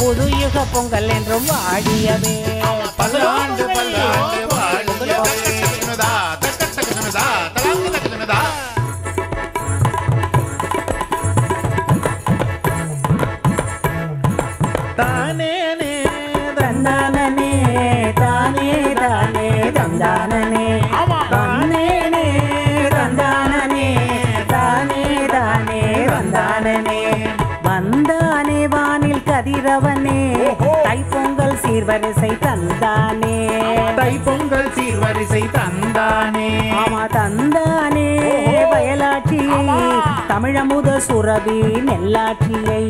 புதுயுக பொங்கல் என்றும் வாடியவே பல்லாண்டு பல்லாண்டு வாடியவே தானேனே தந்தானே தானே தானே தந்தானே தானேனே தந்தானே தானே தானே வந்தானே வந்தானே வானில் கதிரவனே தைப்பொங்கல் சீர்வரிசை தந்தானே தைப்பொங்கல் சீர்வரிசை தந்தானே ஆமா தந்தானே வயலாட்சியை தமிழமுத சுரபி நெல்லாட்சியை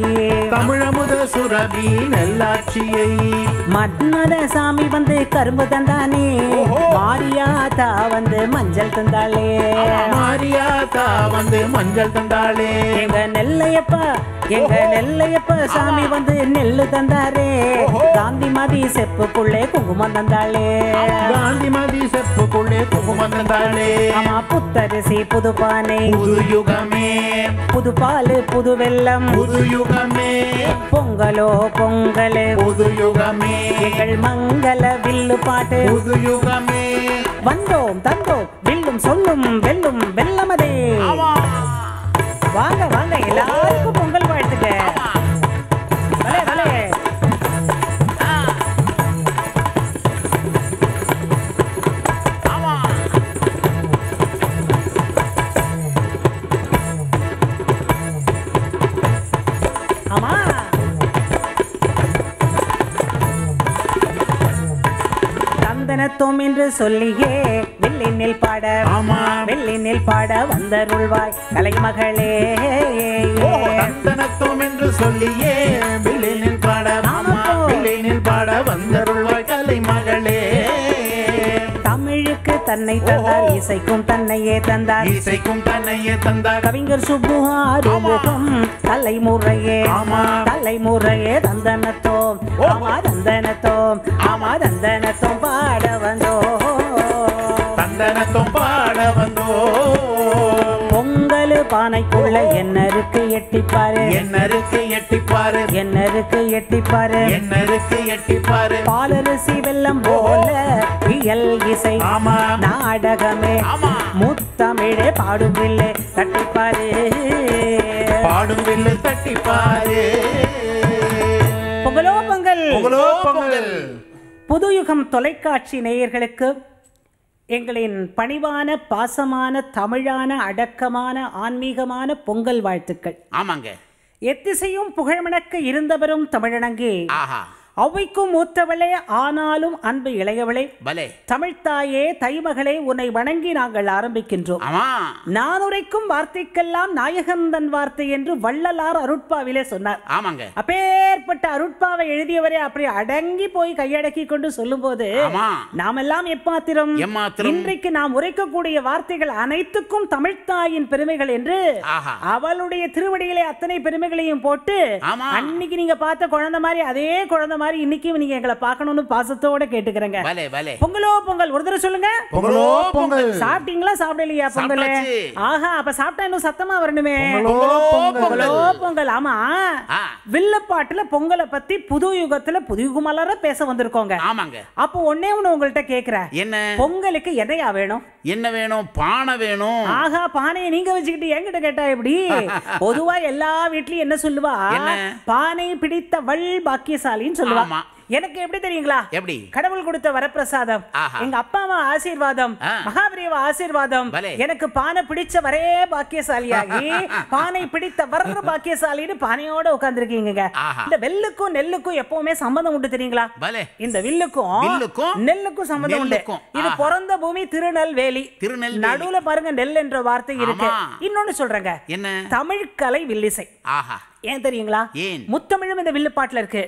தமிழமுத சுரபி நெல்லாட்சியை மத்மதசாமி வந்து கரும்பு தந்தானே மாரியாத்தா வந்து மஞ்சள் தந்தாளே மாரியாத்தா வந்து மஞ்சள் தந்தாளே எங்க நெல்லையப்பா சாமி வந்து நெல்லு தந்தாரே காந்திமதி செப்புக்குள்ளே குங்குமம் தந்தாளே காந்திமதி செப்புக்குள்ளே குங்குமம் தந்தாளே ஆமா புத்தரிசி புதுப்பானை புது யுகமே புதுப்பாலு புது வெல்லம் புது யுகமே பொங்கலோ பொங்கலே புது யுகமே எங்கள் மங்கள வில்லு பாட்டு புது யுகமே வந்தோம் தந்தோம் வில்லும் சொல்லும் வெல்லும் வெல்லமதே வாங்க வாங்க எல்லாருக்கும் பொங்கல் வாழ்த்துக்க. பலே பலே ஆமா தந்தனத்தோம் என்று சொல்லியே வெள்ளினில் பாட ஆமா வெள்ளினில் பாட வந்தருள்வாய் கலைமகளே தந்தனத்தோம் என்று சொல்லியே வெள்ளினில் பாட ஆமா வெள்ளினில் பாட வந்தருள்வாய் கலைமகளே தமிழுக்கு தன்னை தந்தார் இசைக்கும் தன்னையே தந்தார் இசைக்கும் தன்னையே தந்தார் கவிஞர் சுப்புஆறுமுகம் தலைமுறையே ஆமா தலைமுறையே தந்தனத்தோம் ஆமா தந்தனத்தோம் ஆமா தந்தனத்தோம் பாட வந்தோம் தந்தனத்தோம் பாட வந்தோம் பொங்கல் பானைக்குள்ள என்ன இருக்கு எட்டிப்பாரு என்ன இருக்கு எட்டிப்பாரு என்ன இருக்கு எட்டிப்பாரு என்ன இருக்கு எட்டிப்பாரு பாலரிசி வெல்லம் போல இயல் இசை ஆமா நாடகமே ஆமா முத்தமிழே பாடும் வில்லை தட்டிப்பாரு பாடும் வில்லு தட்டிப்பாரு பொங்கலோ பொங்கல் பொங்கலோ பொங்கல். புதுயுகம் தொலைக்காட்சி நேயர்களுக்கு எங்களின் பணிவான பாசமான தமிழான அடக்கமான ஆன்மீகமான பொங்கல் வாழ்த்துக்கள். ஆமாங்க, எத்திசையும் புகழ்மணக்க இருந்தவரும் தமிழணங்கே அவைக்கும் மூத்தவளே ஆனாலும் அன்பு இளையவளே தமிழ்த்தாயே தைமகளே உன்னை வணங்கி நாங்கள் ஆரம்பிக்கின்றோம். நான் உரைக்கும் வார்த்தைக்கெல்லாம் நாயகந்தன் வார்த்தை என்று வள்ளலார் அருட்பாவிலே சொன்னார். ஆமாங்க, அப்பேற்பட்ட அருட்பாவை எழுதியவரே அப்படி அடங்கி போய் கையடக்கி கொண்டு சொல்லும் போது நாம் எல்லாம் எப்பாத்திரம். இன்றைக்கு நாம் உரைக்கக்கூடிய வார்த்தைகள் அனைத்துக்கும் தமிழ்த்தாயின் பெருமைகள் என்று அவளுடைய திருவடியிலே அத்தனை பெருமைகளையும் போட்டு அன்னைக்கு நீங்க பார்த்த குழந்தை மாதிரி அதே குழந்தை மாதிரி இன்னைக்கு நீங்க எங்களை பார்க்கணும்னு பாசத்தோட கேட்டுக்கிறேங்க. பொங்கலோ பொங்கல் ஒரு தடவை சொல்லுங்க. பொங்கலோ பொங்கல். சாப்பிட்டீங்களா சாப்பிடலையா? பொங்கல் ஆஹா அப்ப சாப்பிட்டா இன்னும் சத்தமா வரணுமே. பொங்கலோ பொங்கல். ஆமா, வில்லப்பாட்டுல பொங்கலை பத்தி புது யுகத்துல புதுயுகமால பேச வந்திருக்கோங்க. ஆமாங்க, அப்போ ஒன்னே ஒண்ணு உங்கள்கிட்ட கேக்குறேன். என்ன? பொங்கலுக்கு எதையா வேணும்? என்ன வேணும்? பானை வேணும். ஆஹா, பானையை நீங்க வச்சுக்கிட்டு என்கிட்ட கேட்டா எப்படி? பொதுவா எல்லா வீட்லயும் என்ன சொல்லுவா? பானை பிடித்த வள் பாக்கியசாலின்னு சொல்லுவா. எனக்கு எப்படி தெரியுங்களா? எப்படி? கடவுள் கொடுத்த வரப்பிரசாதம், எங்க அப்பா அம்மா ஆசீர்வாதம், மகாபெரியவா ஆசீர்வாதம். எனக்கு பானை பிடிச்ச வரே பாக்கியசாலியாகி பானை பிடித்த வர்ற பாக்கியசாலின்னு பானையோட உட்கார்ந்துருக்கீங்க. இந்த வெல்லுக்கும் நெல்லுக்கும் எப்பவுமே சம்பந்தம் உண்டு தெரியுங்களா? இந்த வில்லுக்கும் நெல்லுக்கும் சம்பந்தம் உண்டு. இது பிறந்த பூமி திருநெல்வேலி. நடுவுல பாருங்க நெல் என்ற வார்த்தை இருக்கு. இன்னொன்னு சொல்றேங்க, என்ன? தமிழ் கலை வில்லிசை. ஏன் தெரியுங்களா? முத்தமிழும் இந்த வில்லுப்பாட்டுல இருக்கு.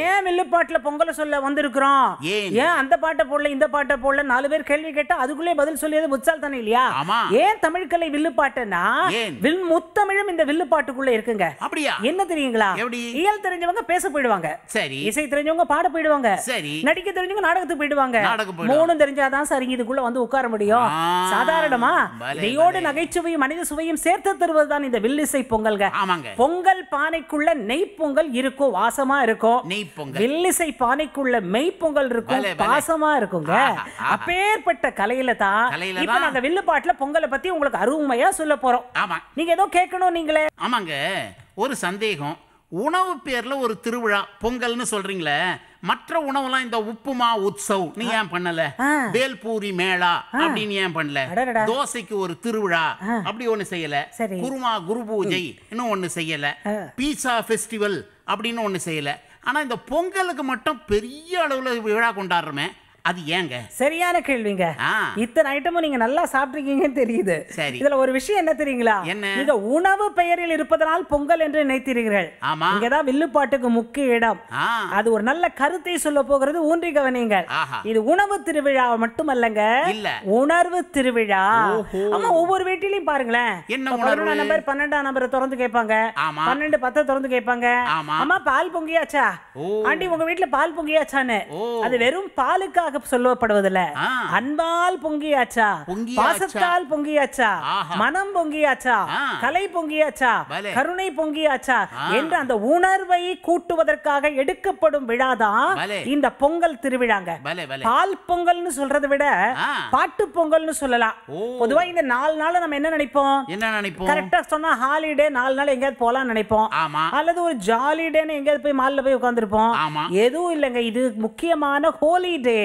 ஏன் வில்லுப்பாட்டுல பொங்கலை சொல்ல வந்திருக்கிறோம்? ஏன் அந்த பாட்டை போடல இந்த பாட்டை போடல? நாலு பேர் கேள்வி கேட்டா அதுக்குள்ளே பதில் சொல்லியது முச்சால் தானே இல்லையா? ஏன் தமிழ்கலை வில்லுப்பாட்டுன்னா முத்தமிழும் இந்த வில்லுப்பாட்டுக்குள்ள இருக்குங்க. அப்படியா? என்ன தெரியுங்களா? இயல் தெரிஞ்சவங்க பேச போயிடுவாங்க, இசை தெரிஞ்சவங்க பாட போயிடுவாங்க, நடிக்க தெரிஞ்சவங்க நாடகத்துக்கு போயிடுவாங்க. மூணும் தெரிஞ்சாதான் சார் இதுக்குள்ள வந்து உட்கார முடியும். சாதாரணமா இதையோடு நகைச்சுவையும் மனித சுவையும் சேர்த்து தருவதுதான் இந்த வில்லிசை பொங்கல்க. பொங்கல் பானைக்குள்ள நெய் பொங்கல் இருக்கும், வாசமா இருக்கும். வில்லிசை பானைக்குள்ள மெய் பொங்கல் இருக்கும், வாசமா இருக்குங்க. அப்பேற்பட்ட கலையில தான் இப்ப நாங்க வில்லு பாட்டுல பொங்கலை பத்தி உங்களுக்கு அருமையா சொல்ல போறோம். நீங்க ஏதோ கேட்கணும் நீங்களே. ஆமாங்க, ஒரு சந்தேகம். உணவு பேர்ல ஒரு திருவிழா பொங்கல்னு சொல்றீங்களே, மற்ற உணவுலாம் இந்த உப்புமா உற்சவ் நீ ஏன் பண்ணல, வேல்பூரி மேளா அப்படின்னு ஏன் பண்ணல, தோசைக்கு ஒரு திருவிழா அப்படி ஒண்ணு செய்யல, குருமா குரு பூஜை இன்னும் ஒண்ணு செய்யல, பீட்சா ஃபெஸ்டிவல் அப்படின்னு ஒண்ணு செய்யல. ஆனா இந்த பொங்கலுக்கு மட்டும் பெரிய அளவுல விழா கொண்டாடுறோமே, அது ஏங்க? சரியான கேள்விங்க. இத்தனை ஐட்டமும் நீங்க நல்லா சாப்பிட்டுருக்கீங்கன்னு தெரியுது. இதுல ஒரு விஷயம் என்ன தெரியுங்களா, நீங்க உணவு பெயரில் இருப்பதனால் பொங்கல் என்று நினைத்தீர்கள். இங்கதான் வில்லுப்பாட்டுக்கு முக்கிய இடம். அது ஒரு நல்ல கருத்தை சொல்ல போகிறது, ஊன்றி கவனிங்கள். இது உணவு திருவிழா மட்டுமல்லங்க, உணர்வு திருவிழா. ஆமா, ஒவ்வொரு வீட்டிலையும் பாருங்களேன், 12ஆம் நம்பர் திறந்து கேட்பாங்க, 12 10 திறந்து கேட்பாங்க. ஆமா, பால் பொங்கியாச்சா ஆண்டி, உங்க வீட்டுல பால் பொங்கியாச்சான்னு. அது வெறும் பாலுக்காக சொல்லப்படுவதில்ல, அன்பால் பொங்கியாச்சா, பாசத்தால் பொங்கியாச்சா, மனம் பொங்கியாச்சா, கலை பொங்கியாச்சா, கருணை பொங்கியாச்சா என்ற அந்த உணர்வை கூட்டுவதற்காக எடுக்கப்படும் விழா தான் இந்த பொங்கல் திருவிழாங்க. பால் பொங்கல்னு சொல்றதை விட பாட்டு பொங்கல்னு சொல்லலாம். பொதுவா இந்த 4 நாள் நம்ம என்ன நினைப்போம், கரெக்டா சொன்னா ஹாலிடே 4 நாள் எங்கேயாவது போலாம் நினைப்போம், அல்லது ஒரு ஜாலிடேன்னு எங்கேயாவது போய் மால்ல போய் உட்கார்ந்துருப்போம். எதுவும் இல்லைங்க, இது முக்கியமான ஹோலிடே,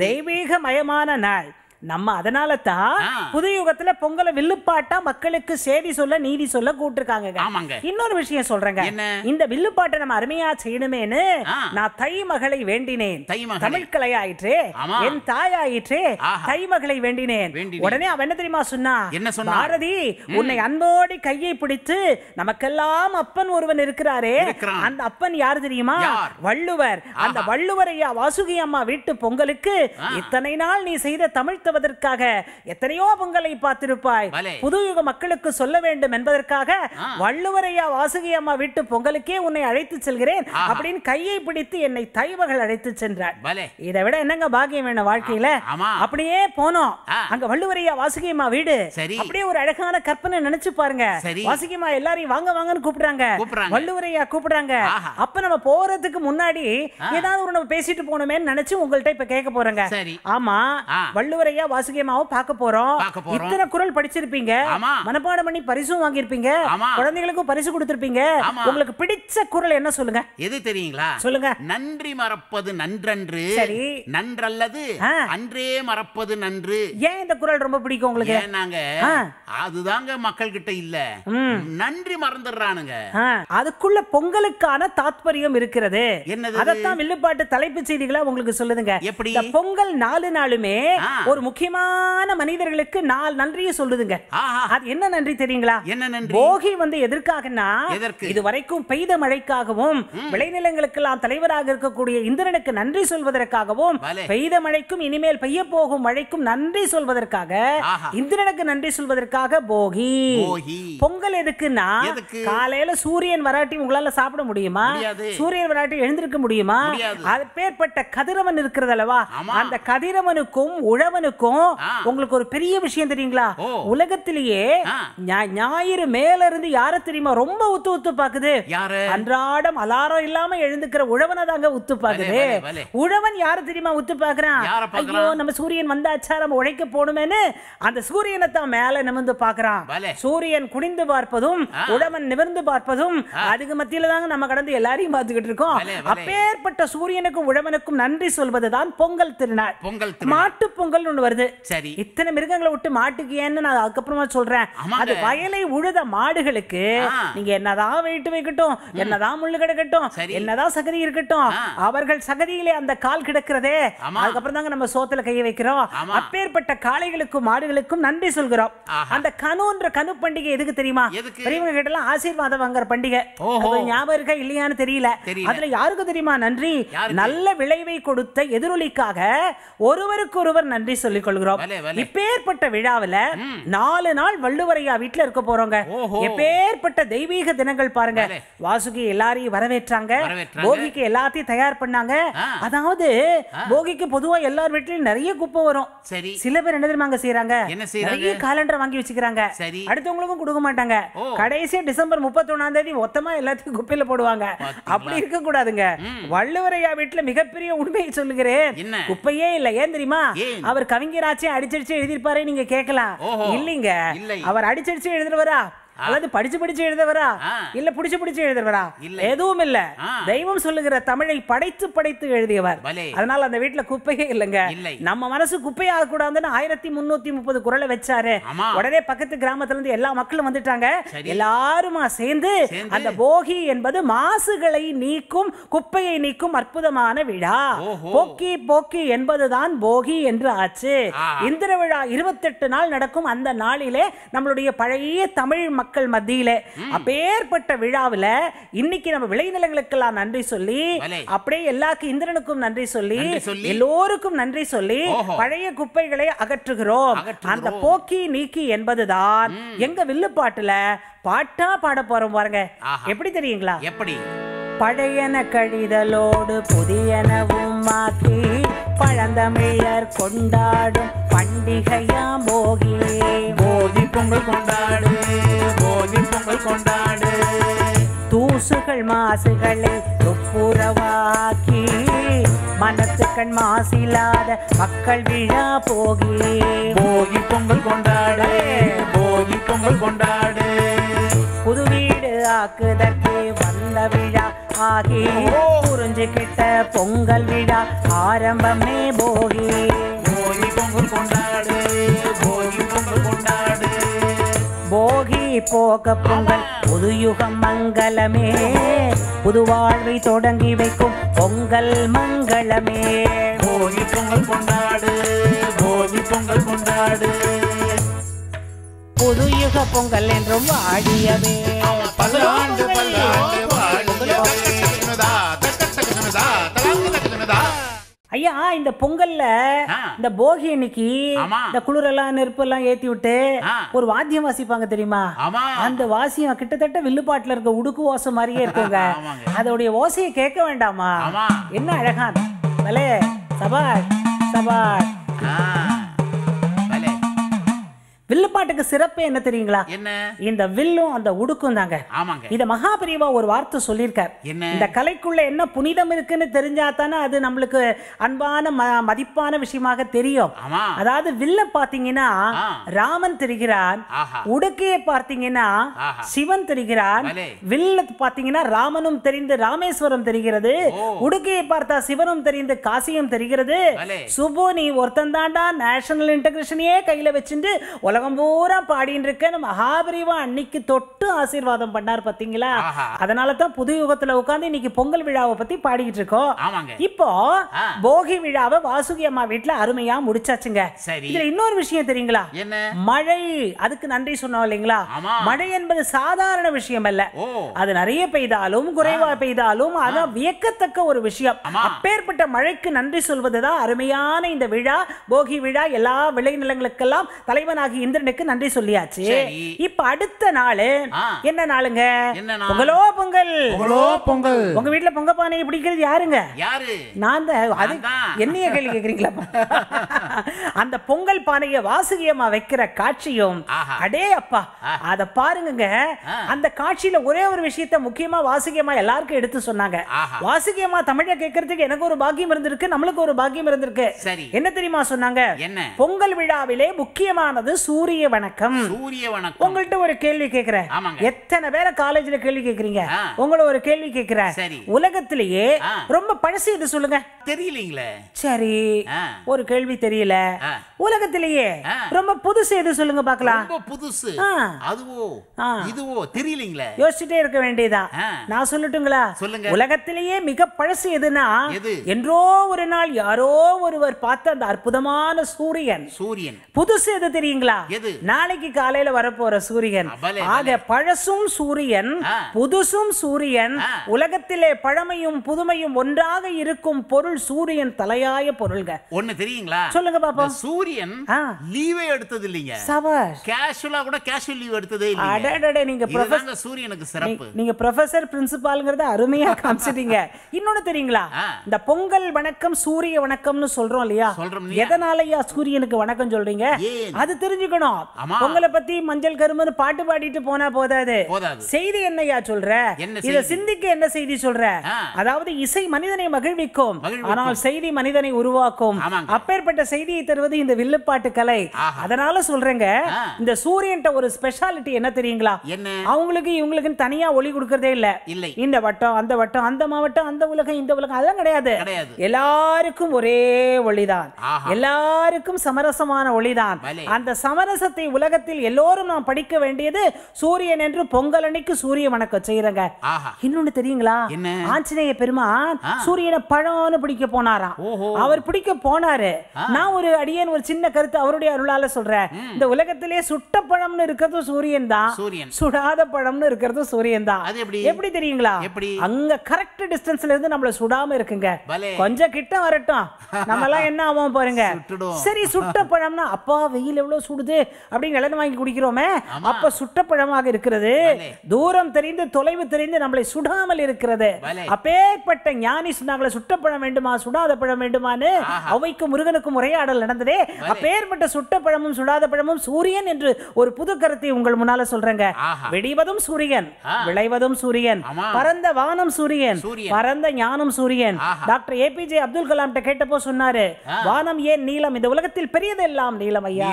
தெய்வீக மயமான நாள். நம்ம அதனால தான் புது யுகத்துல பொங்கலை வில்லுப்பாட்டா மக்களுக்கு சேதி சொல்ல நீதி சொல்ல கூட்டிருக்காங்க. இன்னொரு விஷயம் சொல்றேங்க, இந்த வில்லுப்பாட்டை நம்ம அருமையா செய்யணுமேனு நான் தைமகளை வேண்டினேன், தமிழ் கலை ஆயிற்று என் தாய் ஆயிற்று, தைமகளை வேண்டினேன். உடனே அவன் என்ன தெரியுமா சொன்னா, பாரதி உன்னை அன்போடு கையை பிடித்து நமக்கெல்லாம் அப்பன் ஒருவன் இருக்கிறாரே, அந்த அப்பன் யார் தெரியுமா, வள்ளுவர். அந்த வள்ளுவரையா வாசுகி அம்மா வீட்டு பொங்கலுக்கு இத்தனை நாள் நீ செய்த தமிழ் எத்தனையோ பொங்கலை பார்த்திருப்பாய், புதுயுக மக்களுக்கு சொல்ல வேண்டும் என்பதற்காக வள்ளுவரையா வாசுகி அம்மா வீட்டு பொங்கலுக்கே உன்னை அழைத்து செல்கிறேன் அப்படின்னு கையை பிடித்து என்னை தைமகள் அழைத்து சென்றார். இதை விட என்னங்க பாக்கியம் வேணும் வாழ்க்கையில. அப்படியே போனோம், அங்க வள்ளுவரையா வாசுகி அம்மா வீடு. அப்படியே ஒரு அழகான கற்பனை நினைச்சு பாருங்க, வாசுகி அம்மா எல்லாரையும் வாங்க வாங்கன்னு கூப்பிடுறாங்க, வள்ளுவரையா கூப்பிடுறாங்க. அப்ப நம்ம போறதுக்கு முன்னாடி ஏதாவது ஒரு நம்ம பேசிட்டு போனோமே நினைச்சு உங்கள்கிட்ட இப்ப கேட்க போறேங்க. ஆமா, வள்ளுவரை வாசுகியமாவும் பார்க்க போறோம். இத்தனை குறள் படிச்சிருப்பீங்க, மனப்பாடம் பண்ணி பரிசும் வாங்கியிருப்பீங்க, குழந்தைகளுக்கும் பரிசு கொடுத்திருப்பீங்க. உங்களுக்கு பிடிச்ச குறள் என்ன சொல்லுங்க, எது தெரியுங்களா? சொல்லுங்க. நன்றி மறப்பது நன்றன்று, நன்றல்லது அன்றே மறப்பது நன்று. ஏன் இந்த குறள் ரொம்ப பிடிக்கும் உங்களுக்கு? ஏன்னாங்க, அதுதாங்க மக்கள் கிட்ட இல்ல, நன்றி மறந்துடுறானுங்க. அதுக்குள்ள பொங்கலுக்கான தாத்பரியம் இருக்கிறது. அதைத்தான் வில்லுப்பாட்டு தலைப்பு செய்திகளா உங்களுக்கு சொல்லுதுங்க. எப்படி பொங்கல் 4 நாளுமே ஒரு முக்கியமான மனிதர்களுக்கு 4 நன்றியை சொல்லுதுங்க. அது என்ன நன்றி தெரியுங்களா? என்ன நன்றி? போகி வந்து எதற்காகனா, இதுவரைக்கும் பெய்த மழைக்காகவும் விளைநிலங்களுக்கெல்லாம் தலைவராக இருக்கக்கூடிய இந்திரனுக்கு நன்றி சொல்வதற்காகவும், பெய்த மழைக்கும் இனிமேல் பெய்ய போகும் மழைக்கும் நன்றி சொல்வதற்காக, இந்திரனுக்கு நன்றி சொல்வதற்காக போகி. பொங்கல் எதுக்குன்னா, காலையில சூரியன் வராட்டி உங்களால சாப்பிட முடியுமா, சூரியன் வராட்டி எழுந்திருக்க முடியுமா, அது பேர்பட்ட கதிரவன் இருக்கிறது அல்லவா, அந்த கதிரவனுக்கும் உழவனுக்கும் உங்களுக்கு ஒரு பெரிய விஷயம் தெரியுங்களா, உலகத்திலேயே ஞாயிறு மேல இருந்து யார தெரியுமா ரொம்ப உத்து உத்து பாக்குது, அன்றாடம் அலாரம் இல்லாம எழுந்துக்கிற உழவனை தாங்க உத்து பாக்குது. உழவன் யார தெரியுமா உத்து பாக்குறான், ஐயோ நம்ம சூரியன் வந்தாச்சா நம்ம உழைக்க போணுமேனு அந்த சூரியனை தான் மேல நிமிர்ந்து பாக்குறான். சூரியன் குனிந்து பார்ப்பதும் உழவன் நிமிர்ந்து பார்ப்பதும் அதுக்கு மத்தியில தாங்க நம்ம கடந்து எல்லாரையும் பார்த்துக்கிட்டு இருக்கோம். அப்பேற்பட்ட சூரியனுக்கும் உழவனுக்கும் நன்றி சொல்வதுதான் பொங்கல் திருநாள். பொங்கல் மாட்டு பொங்கல் ஒன்று வருது. சரி, இத்தனை மிருகங்களை விட்டு மாட்டுக்கு ஏன்னு நான் அதுக்கப்புறமா சொல்றேன். அது வயலை உழுத மாடுகளுக்கு நீங்க என்னதான் வெயிட்டு வைக்கட்டும், என்னதான் முள்ளு கிடக்கட்டும், என்னதான் சகதி இருக்கட்டும், அவர்கள் சகதியிலே அந்த கால் கிடக்கிறதே, அதுக்கப்புறம் தாங்க நம்ம சோத்துல கையை வைக்கிறோம். அப்பேற்பட்ட காளைகளுக்கும் மாடுகளுக்கும் நன்றி சொல்கிறோம். அந்த கணுன்ற கணு பண்டிகை எதுக்கு தெரியுமா, பெரியவங்க கிட்ட எல்லாம் ஆசீர்வாதம் வாங்குற பண்டிகை. ஞாபகம் இருக்கா இல்லையான்னு தெரியல. அதுல யாருக்கு தெரியுமா நன்றி, நல்ல விளைவை கொடுத்த எதிரொலிக்காக ஒருவருக்கு ஒருவர் நன்றி சொல்ல சொல்லிக் கொள்கிறோம். இப்பேற்பட்ட விழாவில் 4 நாள் வள்ளுவரையா வீட்டில் இருக்க போறோங்க. இப்பேற்பட்ட தெய்வீக தினங்கள் பாருங்க. வாசுகி எல்லாரையும் வரவேற்றாங்க, போகிக்கு எல்லாத்தையும் தயார் பண்ணாங்க. அதாவது போகிக்கு பொதுவா எல்லார் வீட்லயும் நிறைய குப்பை வரும். சில பேர் என்ன தெரியுமாங்க செய்யறாங்க, நிறைய காலண்டர் வாங்கி வச்சுக்கிறாங்க, அடுத்தவங்களுக்கும் கொடுக்க மாட்டாங்க. கடைசியா December 31 மொத்தமா எல்லாத்தையும் குப்பையில போடுவாங்க. அப்படி இருக்க கூடாதுங்க. வள்ளுவரையா வீட்டுல மிகப்பெரிய உண்மையை சொல்லுகிறேன், குப்பையே இல்ல. ஏன் தெரியுமா, அவர் கவிஞராச்சே அடிச்சடிச்சு எழுதிருப்பாரு. நீங்க கேட்கலாம், இல்லைங்க அவர் அடிச்சடிச்சு எழுதுறவரா அல்லது படிச்சு படிச்சு எழுதவரா இல்ல புடிச்சு புடிச்சு எழுதவரா, எதுவும் இல்ல. தெய்வம் சொல்லுகிற தமிழை படைத்து படைத்து எழுதியவர். அதனால அந்த வீட்டுல குப்பையே இல்லைங்க. நம்ம மனசு குப்பையாக கூடாதுன்னு 1330 குரலை வச்சாரு. உடனே பக்கத்து கிராமத்துல இருந்து எல்லா மக்களும் வந்துட்டாங்க. எல்லாருமா சேர்ந்து அந்த போகி என்பது மாசுகளை நீக்கும், குப்பையை நீக்கும் அற்புதமான விழா. போக்கி போக்கி என்பதுதான் போகி என்று ஆச்சு. இந்திர விழா 28 நாள் நடக்கும். அந்த நாளிலே நம்மளுடைய பழைய தமிழ் மக்கள் மத்தியில அப்பேற்பட்ட விழாவில் இன்னைக்கு நம்ம விளைநிலங்களுக்கெல்லாம் நன்றி சொல்லி, அப்படியே எல்லாருக்கும் இந்திரனுக்கும் நன்றி சொல்லி, எல்லோருக்கும் நன்றி சொல்லி பழைய குப்பைகளை அகற்றுகிறோம். அந்த போக்கி நீக்கி என்பதுதான் எங்க வில்லுப்பாட்டுல பாட்டா பாட போறோம் பாருங்க. எப்படி தெரியுங்களா, எப்படி பழையன கழிதலோடு புதியனவும் மாற்றி பழந்தமிழர் கொண்டாடும் பண்டிகையா போகி. போகி பொங்கல் கொண்டாடு, போகி பொங்கல் கொண்டாடு. தூசுகள் மாசுகளை துப்புரவாக்கி மனத்துக்கண் மாசில்லாத மக்கள் விழா போகி. போகி பொங்கல் கொண்டாடு, போகி பொங்கல் கொண்டாடு. புது வீடு ஆக்குதற்கே வந்த விழா ஆகி புரிஞ்சுக்கிட்ட பொங்கல் விழா ஆரம்பமே போகி. போகி பொங்கல் கொண்டாடு, போகி பொங்கல் கொண்டாடு. போகி போக பொங்கல் புது யுகம் மங்களமே, புது வாழ்வை தொடங்கி வைக்கும் பொங்கல் மங்களமே. போகி பொங்கல் கொண்டாடு, போகி பொங்கல் கொண்டாடு. புது யுக பொங்கல் என்றும் ஆடியவே பல்லாண்டு பல்லாண்டு ஐயா. இந்த பொங்கல்ல இந்த போகி அன்னைக்கு இந்த குளிரெல்லாம் நெருப்பு எல்லாம் ஏத்தி விட்டு ஒரு வாத்தியம் வாசிப்பாங்க தெரியுமா. அந்த வாசியம் கிட்டத்தட்ட வில்லுப்பாட்டுல இருக்க உடுக்கு ஓசை மாதிரியே இருக்குங்க. அதோடைய ஓசையை கேட்க வேண்டாமா, என்ன அழகா. பலே சபாஷ் சபாஷ். வில்லுப்பாட்டுக்கு சிறப்பு என்ன தெரியுங்களா, இந்த வில்லும் அந்த உடுக்கும் தாங்க. இத மகாபெரியவா ஒரு வார்த்தை சொல்லியிருக்கார், இந்த கலைக்குள்ள என்ன புனிதம் இருக்குன்னு தெரிஞ்சா தானே அது நம்மளுக்கு அன்பான மதிப்பான விஷயமாக தெரியும். அதாவது வில்ல பாத்தீங்கன்னா ராமன் தெரிகிறான், உடுக்கையை பார்த்தீங்கன்னா சிவன் தெரிகிறான். வில்ல பாத்தீங்கன்னா ராமனும் தெரிந்து ராமேஸ்வரம் தெரிகிறது, உடுக்கையை பார்த்தா சிவனும் தெரிந்து காசியும் தெரிகிறது. சுபோ நீ ஒருத்தன் தாண்டா நேஷனல் இன்டகிரேஷனையே கையில வச்சுட்டு உலகம் பூரா பாடின்னு இருக்க மகாபெரிவா அன்னைக்கு தொட்டு ஆசீர்வாதம் பண்ணார் பாத்தீங்களா. அதனாலதான் புது யுகத்துல உட்கார்ந்து இன்னைக்கு பொங்கல் விழாவை பத்தி பாடிக்கிட்டு இருக்கோம். இப்போ போகி விழாவை வாசுகி அம்மா வீட்டுல அருமையா முடிச்சாச்சுங்க. இதுல இன்னொரு விஷயம் தெரியுங்களா, மழை. அதுக்கு நன்றி சொன்னோம் இல்லைங்களா. மழை என்பது சாதாரண விஷயம் அல்ல. அது நிறைய பெய்தாலும் குறைவா பெய்தாலும் அதான் வியக்கத்தக்க ஒரு விஷயம். அப்பேற்பட்ட மழைக்கு நன்றி சொல்வதுதான் அருமையான இந்த விழா, போகி விழா. எல்லா விளைநிலங்களுக்கெல்லாம் தலைவனாகி இந்திரனுக்கு நன்றி சொல்லியாச்சு. இப்ப அடுத்த நாள் என்ன நாளுங்க, பொங்கலோ பொங்கல், பொங்கலோ பொங்கல். உங்க வீட்டுல பொங்க பானையை பிடிக்கிறது யாருங்க? நான் தான். அது என்னைய கேள்வி கேக்குறீங்களா? அந்த பொங்கல் பானையை வாசுகியமா வைக்கிற காட்சியும் அடே அப்பா அத பாருங்க. அந்த காட்சியில ஒரே ஒரு விஷயத்தை முக்கியமா வாசுகியமா எல்லாருக்கும் எடுத்து சொன்னாங்க. வாசுகியமா தமிழை கேட்கறதுக்கு எனக்கு ஒரு பாக்கியம் இருந்திருக்கு, நம்மளுக்கு ஒரு பாக்கியம் இருந்திருக்கு. என்ன தெரியுமா சொன்னாங்க, பொங்கல் விழாவிலே முக்கியமானது சூரிய வணக்கம். உங்கள்கிட்ட ஒரு கேள்வி கேக்குறேன், எத்தனை பேரை காலேஜ்ல கேள்வி கேக்குறீங்க? உங்களை ஒரு கேள்வி கேக்குறேன், உலகத்திலேயே ரொம்ப பழசு இது சொல்லுங்க. தெரியலீங்களே, சரி ஒரு கேள்வி தெரியல. உலகத்திலேயே ரொம்ப புதுசு எது சொல்லுங்க பாக்கலாம். புதுசு அதுவோ இதுவோ தெரியலீங்களே, யோசிச்சுட்டே இருக்க வேண்டியதா. நான் சொல்லட்டுங்களா, சொல்லுங்க. உலகத்திலேயே மிக பழசு எதுனா, என்றோ ஒரு நாள் யாரோ ஒருவர் பார்த்த அந்த அற்புதமான சூரியன். புதுசு எது தெரியுங்களா, நாளைக்கு காலையில வரப்போற சூரியன். ஆக பழசும் சூரியன் புதுசும் சூரியன், உலகத்திலே பழமையும் புதுமையும் ஒன்றாக இருக்கும் பொருள் சூரியன் தலையாய பொருள்கள். ஒண்ணு தெரியுங்களா? சொல்லுங்க பாப்பா. சூரியன் லீவே எடுத்தது இல்லீங்க, சவர் கேஷுவலா கூட கேஷுவல் லீவ் எடுத்ததே இல்ல. அடடட, நீங்க ப்ரொஃபசர் சூரியனுக்கு சிறப்பு. நீங்க ப்ரொஃபசர் பிரின்சிபால்ங்கறத அருமையா காமிச்சிட்டீங்க. இன்னொன்னு தெரியுங்களா? இந்த பொங்கல் வணக்கம் சூரிய வணக்கம்னு சொல்றோம் இல்லையா, எதனாலயா சூரியனுக்கு வணக்கம் சொல்றீங்க அது தெரிஞ்சுக்கணும். பொங்கலை பத்தி மஞ்சள் கரும்புன்னு பாட்டு பாடிட்டு போனா போதாது, செய்தி என்னையா சொல்ற, இத சிந்திக்க என்ன செய்தி சொல்ற. அதாவது இசை மனிதனை மகிழ்விக்கும், ஆனால் செய்தி மனிதனை உருவாக்கும். அப்பேற்பட்ட செய்தியை தருவது இந்த வில்லுப்பாட்டு கலை. அதனால சொல்றேங்க, இந்த சூரியன்ட்ட ஒரு ஸ்பெஷாலிட்டி என்ன தெரியுங்களா? அவங்களுக்கு இவங்களுக்கு தனியா ஒளி கொடுக்கறதே இல்ல. இந்த வட்டம் அந்த வட்டம் அந்த மாவட்டம் அந்த உலகம் இந்த உலகம் அதெல்லாம் கிடையாது. எல்லாருக்கும் ஒரே ஒளிதான், எல்லாருக்கும் சமரசமான ஒளிதான். அந்த சமரசத்தை உலகத்தில் எல்லோரும் நாம் படிக்க வேண்டியது சூரியன் என்று பொங்கல் அன்னைக்கு சூரிய வணக்கம் செய்யறங்க. இன்னொன்னு தெரியுங்களா? ஆஞ்சநேய பெருமான் சூரியனை பழம்னு பிடிக்க போனாராம். அவர் பிடிக்க போனாரு. நான் ஒரு அடியேன் ஒரு சின்ன கருத்து அவருடைய அருளால சொல்றேன். இந்த உலகத்திலே சுட்ட பழம்னு இருக்கிறது சூரியன் தான், சுடாத பழம்னு இருக்கிறது சூரியன் தான். எப்படி தெரியுங்களா? அங்க கரெக்ட் டிஸ்டன்ஸ்ல இருந்து நம்மள சுடாம இருக்குங்க. கொஞ்சம் கிட்ட வரட்டும், நம்ம எல்லாம் என்ன ஆகும் பாருங்க. சரி, சுட்ட பழம்னா அப்பா வெயில் எவ்வளவு சுடுது அப்படிங்க இளன் வாங்கி குடிக்கிறோமே, அப்ப சுட்டப்பழமாக இருக்கிறது. தூரம் தெரிந்து தொலைவு தெரிந்து நம்மளை சுடாமல் இருக்கிறது. அப்பேற்பட்ட ஞானி சொன்னாங்களே, சுட்டப்பழம் வேண்டுமா சுடாத பழம் வேண்டுமான்னு அவைக்கும் முருகனுக்கும் உரையாடல் நடந்ததே. அப்பேற்பட்ட சுட்டப்பழமும் சுடாத பழமும் சூரியன் என்று ஒரு புது கருத்தை உங்கள் முன்னால சொல்றேங்க. வெடிவதும் சூரியன், விளைவதும் சூரியன், பரந்த வானம் சூரியன், பரந்த ஞானம் சூரியன். டாக்டர் ஏபிஜே அப்துல் கலாம் கேட்டப்போ சொன்னாரு, வானம் ஏன் நீளம், இந்த உலகத்தில் பெரியதெல்லாம் நீளம் ஐயா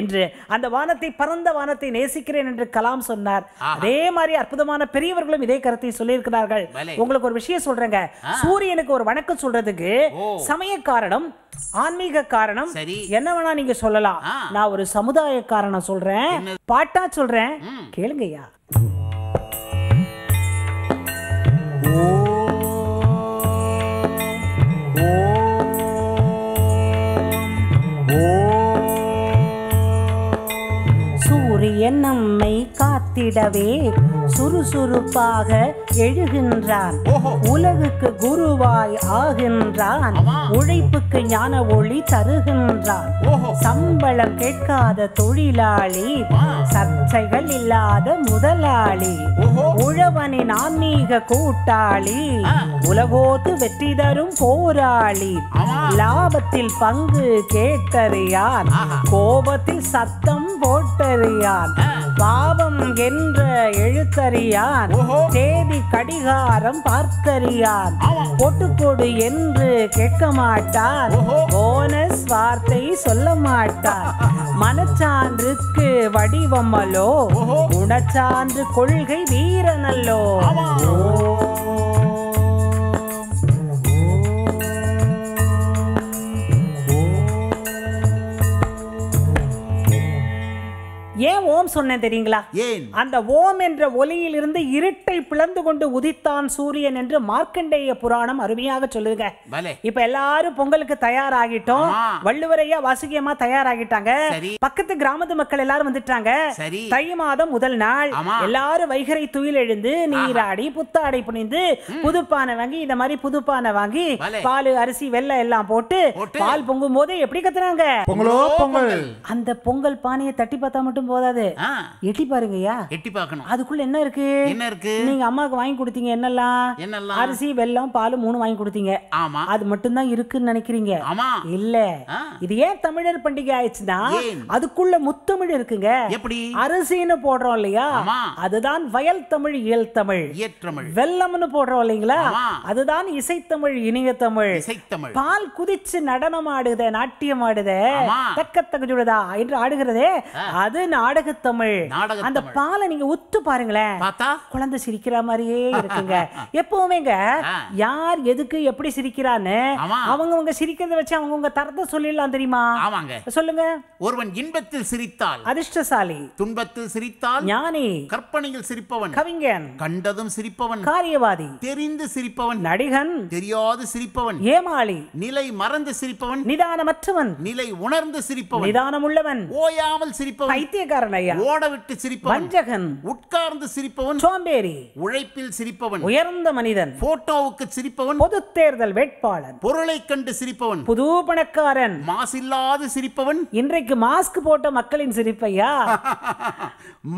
என்று. அந்த வானத்தை பரந்த வானத்தை நேசிக்கிறேன் என்று கலாம் சொன்னார். அதே மாதிரி அற்புதமான பெரியவர்களும் இதே கருத்தை சொல்லி இருக்கிறார்கள். உங்களுக்கு ஒரு விஷயம் சொல்றேங்க, சூரியனுக்கு ஒரு வணக்கம் சொல்றதுக்கு சமய காரணம், ஆன்மீக காரணம், என்ன வேணா நீங்க சொல்லலாம். நான் ஒரு சமுதாய காரணம் சொல்றேன், பாட்டா சொல்றேன், கேளுங்கய்யா. சூரியன் நம்மை காத்திடவே சுறுசுறுப்பாக எழுகின்றான், உலகுக்கு குருவாய் ஆகின்றான், உழைப்புக்கு ஞான ஒளி தருகின்றான். சம்பளம் கேட்காத தொழிலாளி, சர்ச்சைகள் இல்லாத முதலாளி, உழவனின் ஆன்மீக கூட்டாளி, உலகோத்து வெற்றி தரும் போராளி, லாபத்தில் பங்கு கேட்டறியான், கோபத்தில் சத்தம் போட்டறியான், பாவம் என்ற எழுத்தறியான், தேதி கடிகாரம் பார்த்தறியான், பொட்டுக்கொடு என்று கேட்க மாட்டான், போனஸ் வார்த்தை சொல்ல மாட்டான், மனச்சான்றுக்கு வடிவமலோ, உணச்சான்று கொள்கை வீரனல்லோ. ஏன் ஓம் சொன்னேன் தெரியுங்களா? அந்த ஓம் என்ற ஒலியில் இருந்து இருட்டை பிளந்து கொண்டு உதித்தான் சூரியன் என்று மார்க்கண்டேய புராணம் அருமையாக சொல்லுதுங்க. இப்ப எல்லாரும் பொங்கலுக்கு தயாராகிட்டோம், வள்ளுவரையா வாசுகியமா தயாராகிட்டாங்க, பக்கத்து கிராமத்து மக்கள் எல்லாரும் வந்துட்டாங்க. தை மாதம் முதல் நாள் எல்லாரும் வைகரை துயில் எழுந்து நீராடி புத்தாடை புனிந்து புதுப்பானை வாங்கி, இந்த மாதிரி புதுப்பானை வாங்கி பால் அரிசி வெள்ளை எல்லாம் போட்டு பால் பொங்கும் போது எப்படி கத்துறாங்க, அந்த பொங்கல் பானையை தட்டி பார்த்தா மட்டும் போதாது, எட்டி பாருங்கய்யா, எட்டி பார்க்கணும். அதுக்குள்ள என்ன இருக்கு, என்ன இருக்கு? நீங்க அம்மாக்கு வாங்கி கொடுத்தீங்க என்னெல்லாம், அரிசி வெல்லம் பால் மூணு வாங்கி கொடுத்தீங்க. ஆமா, அது மட்டும் தான் இருக்குன்னு நினைக்கிறீங்க. ஆமா இல்ல, இது ஏன் தமிழர் பண்டிகை ஆயிடுச்சுன்னா அதுக்குள்ள முத்தமிழ் இருக்குங்க. எப்படி அரிசின்னு போடுறோம் இல்லையா, அதுதான் வயல் தமிழ் இயல் தமிழ். வெல்லம்னு போடுறோம் இல்லைங்களா, அதுதான் இசைத்தமிழ் இனிய தமிழ். பால் குதிச்சு நடனம் ஆடுதே, நாட்டியம் ஆடுதே, தக்கத்தகுதா என்று ஆடுகிறதே, அது நாடகத்தமிழ். அந்த பாலை நீங்க உத்து பாருங்களேன், குழந்தை சிரிக்கிற மாதிரியே இருக்குங்க. எப்பவுமேங்க யார் எதுக்கு எப்படி சிரிக்கிறான்னு அவங்கவங்க சிரிக்கிறத வச்சு அவங்கவங்க தரத்தை சொல்லிடலாம் தெரியுமா? ஆமாங்க, சொல்லுங்க. ஒருவன் இன்பத்தில் சிரித்தால் அதிர்ஷ்டசாலி, துன்பத்தில் சிரித்தால் ஞானி, கற்பனையில் சிரிப்பவன் கவிஞன், கண்டதும் சிரிப்பவன் காரியவாதி, தெரிந்து சிரிப்பவன் நடிகன், தெரியாது சிரிப்பவன் ஏமாளி, நிலை மறந்து சிரிப்பவன் நிதானமற்றவன், நிலை உணர்ந்து சிரிப்பவன் நிதானம் உள்ளவன், ஓயாமல் சிரிப்பவன் பைத்தியக்காரன் ஐயா, ஓடவிட்டு சிரிப்பவன் வஞ்சகன், உட்கார்ந்து சிரிப்பவன் சோம்பேறி, உழைப்பில் சிரிப்பவன் உயர்ந்த மனிதன், போட்டோவுக்கு சிரிப்பவன் பொது தேர்தல் வேட்பாளன், பொருளை கண்டு சிரிப்பவன் புது பணக்காரன், மாசில்லாது சிரிப்பவன் இன்றைக்கு மாஸ்க் போட்ட மக்களின் சிரிப்பையா,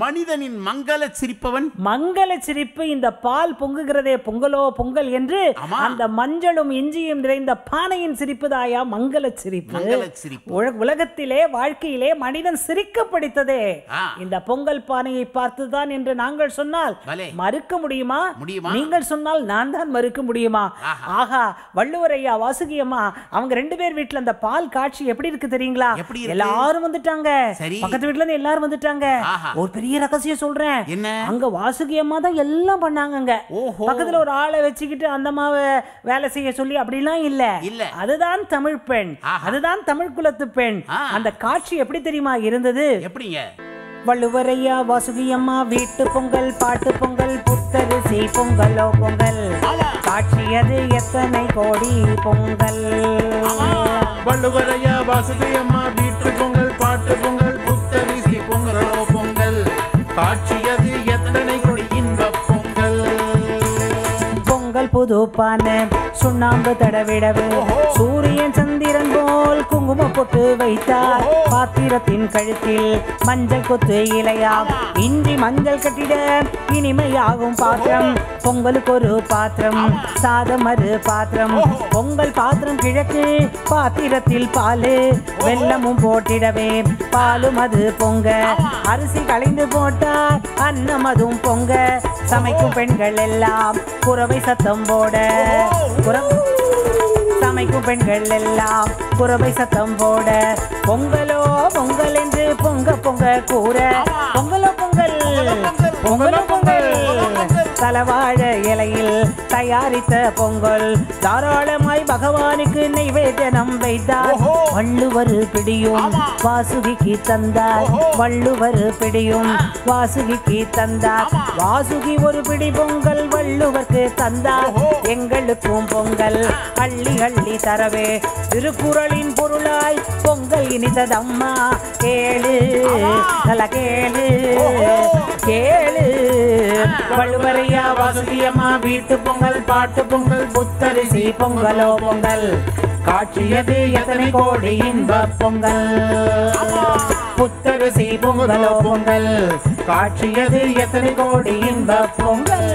மனிதனின் மங்கள சிரிப்பவன். மங்கள சிரிப்பு இந்த பால் பொங்குகிறதே பொங்கலோ பொங்கல் என்று அந்த மஞ்சளும் இஞ்சியும் நிறைந்த பானையின் சிரிப்பு தாயா மங்கள சிரிப்பு. உலகத்திலே வாழ்க்கையிலே மனிதன் சிரிக்க படித்ததே இந்த பொங்கல் பானையை பார்த்துதான் என்று நாங்கள் சொன்னால் மறுக்க முடியுமா? நீங்கள் சொன்னால் நான் தான் மறுக்க முடியுமா? ஆகா, வள்ளுவர் ஐயா வாசுகி அம்மா அவங்க ரெண்டு பேர் வீட்டுல அந்த பால் காட்சி எப்படி இருக்கு தெரியுங்களா? எல்லாரும் வந்துட்டாங்க, பக்கத்து வீட்டுல இருந்து எல்லாரும் வந்துட்டாங்க. ஒரு பெரிய ரகசியம் சொல்றேன், அங்க வாசுகி அம்மா தான் எல்லாம் பண்ணாங்க. பக்கத்துல ஒரு ஆளை வச்சுக்கிட்டு அந்த அம்மாவை வேலை செய்ய சொல்லி அப்படிலாம் இல்ல. அதுதான் தமிழ் பெண், அதுதான் தமிழ் குலத்து பெண். அந்த காட்சி எப்படி தெரியுமா இருந்தது? எப்படிங்க? வள்ளுவரையா வாசுகி அம்மா வீட்டு பொங்கல் பாட்டு பொங்கல் புத்தரிசி பொங்கலோ பொங்கல் காட்சியது எத்தனை கோடி பொங்கல். வள்ளுவரையா வாசுகி அம்மா வீட்டு பொங்கல் பாட்டு பொங்கல் புத்தரிசி பொங்கலோ பொங்கல் காட்சியது எத்தனை கோடி இன்ப பொங்கல். பொங்கல் புதுப்பான சுண்ணாம்பு தடவிடவு, சூரியன் சந்திரன் போல் குங்கும பொட்டு வைத்தார், பாத்திரத்தின் கழுத்தில் மஞ்சள் கொத்து இலையா, இன்றி மஞ்சள் கட்டிட இனிமையாகும் பாத்திரம், பொங்கலுக்கு ஒரு பாத்திரம் சாதம் ஒரு பாத்திரம், பொங்கல் பாத்திரம் கிழக்கு பாத்திரத்தில் பாலு வெல்லமும் போட்டிடவே பாலும் அது பொங்க, அரிசி களைந்து போட்டார் அன்னம் அதுவும் பொங்க, சமைக்கும் பெண்கள் எல்லாம் குரவை சத்தம் போட, சமைக்கும் பெண்கள் எல்லாம் குரவை சத்தம் போட, பொங்கலோ பொங்கல் என்று பொங்க பொங்க கூற, பொங்கலோ பொங்கல் பொங்கலோ பொங்கல். தலவாழ இலையில் தயாரித்த பொங்கல் தாராளமாய் பகவானுக்கு நைவேதனம் வைத்தார், வள்ளுவர் பிடியும் வாசுகிக்கு தந்தார், வள்ளுவர் பிடியும் வாசுகிக்கு தந்தார், வாசுகி ஒரு பிடி பொங்கல் வள்ளுவருக்கு தந்தார், எங்களுக்கும் பொங்கல் அள்ளி அள்ளி தரவே, திருக்குறளின் பொருளாய் பொங்கல் இனிததம்மா கேளு நல்ல கேளு கேளு. வள்ளுவரையா வாசுகி அம்மா வீட்டு பொங்கல் பாட்டு பொங்கல் புத்தரிசி பொங்கலோ பொங்கல் காட்சியது எத்தனை கோடி இன்ப பொங்கல். புத்தரிசி பொங்கலோ பொங்கல் காட்சியது எத்தனை கோடி இன்ப பொங்கல்.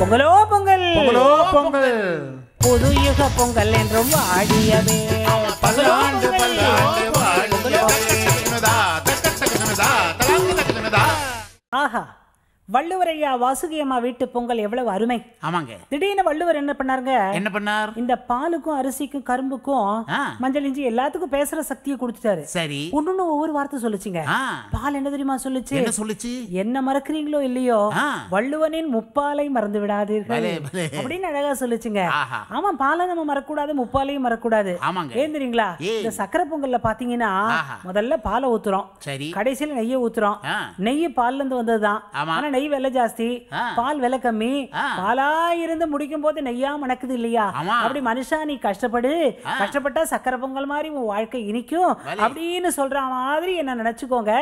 பொங்கலோ பொங்கல் பொங்கலோ பொங்கல் புது யுக பொங்கல் என்றும் வாழியவே, பல்லாண்டு பல்லாண்டு வாழியவே. ஆஹா, வள்ளுவரையா வாசுகி அம்மா வீட்டு பொங்கல் எவ்வளவு அருமை. ஆமாங்க, திடீர்னு வள்ளுவர் என்ன பண்ணாருங்க? என்ன பண்ணார்? இந்த பாலுக்கும் அரிசிக்கும் கரும்புக்கும் மஞ்சள் இஞ்சி எல்லாத்துக்கும் பேசுற சக்தியை கொடுத்துட்டாரு. சரி, ஒண்ணுன்னு ஒவ்வொரு வார்த்தை சொல்லுச்சுங்க. பால் என்ன தெரியுமா சொல்லுச்சு? என்ன சொல்லுச்சு? என்ன மறக்கிறீங்களோ இல்லையோ வள்ளுவனின் முப்பாலை மறந்து விடாதீர்கள் அப்படின்னு அழகா சொல்லுச்சுங்க. ஆமா, பாலை நம்ம மறக்கூடாது, முப்பாலையும் மறக்கூடாது. ஏன் தெரியுங்களா? இந்த சக்கரை பொங்கல்ல பாத்தீங்கன்னா முதல்ல பாலை ஊத்துறோம், கடைசியில நெய்யை ஊத்துறோம். நெய் பால்ல இருந்து வந்ததுதான், நெய் விலை ஜாஸ்தி, பால் விலை கம்மி. பாலா இருந்து முடிக்கும் போது நெய்யா மணக்குது இல்லையா? அப்படி மனுஷா நீ கஷ்டப்படு, கஷ்டப்பட்டா சக்கரை பொங்கல் மாதிரி உன் வாழ்க்கை இனிக்கும் அப்படின்னு சொல்ற மாதிரி என்ன நினைச்சுக்கோங்க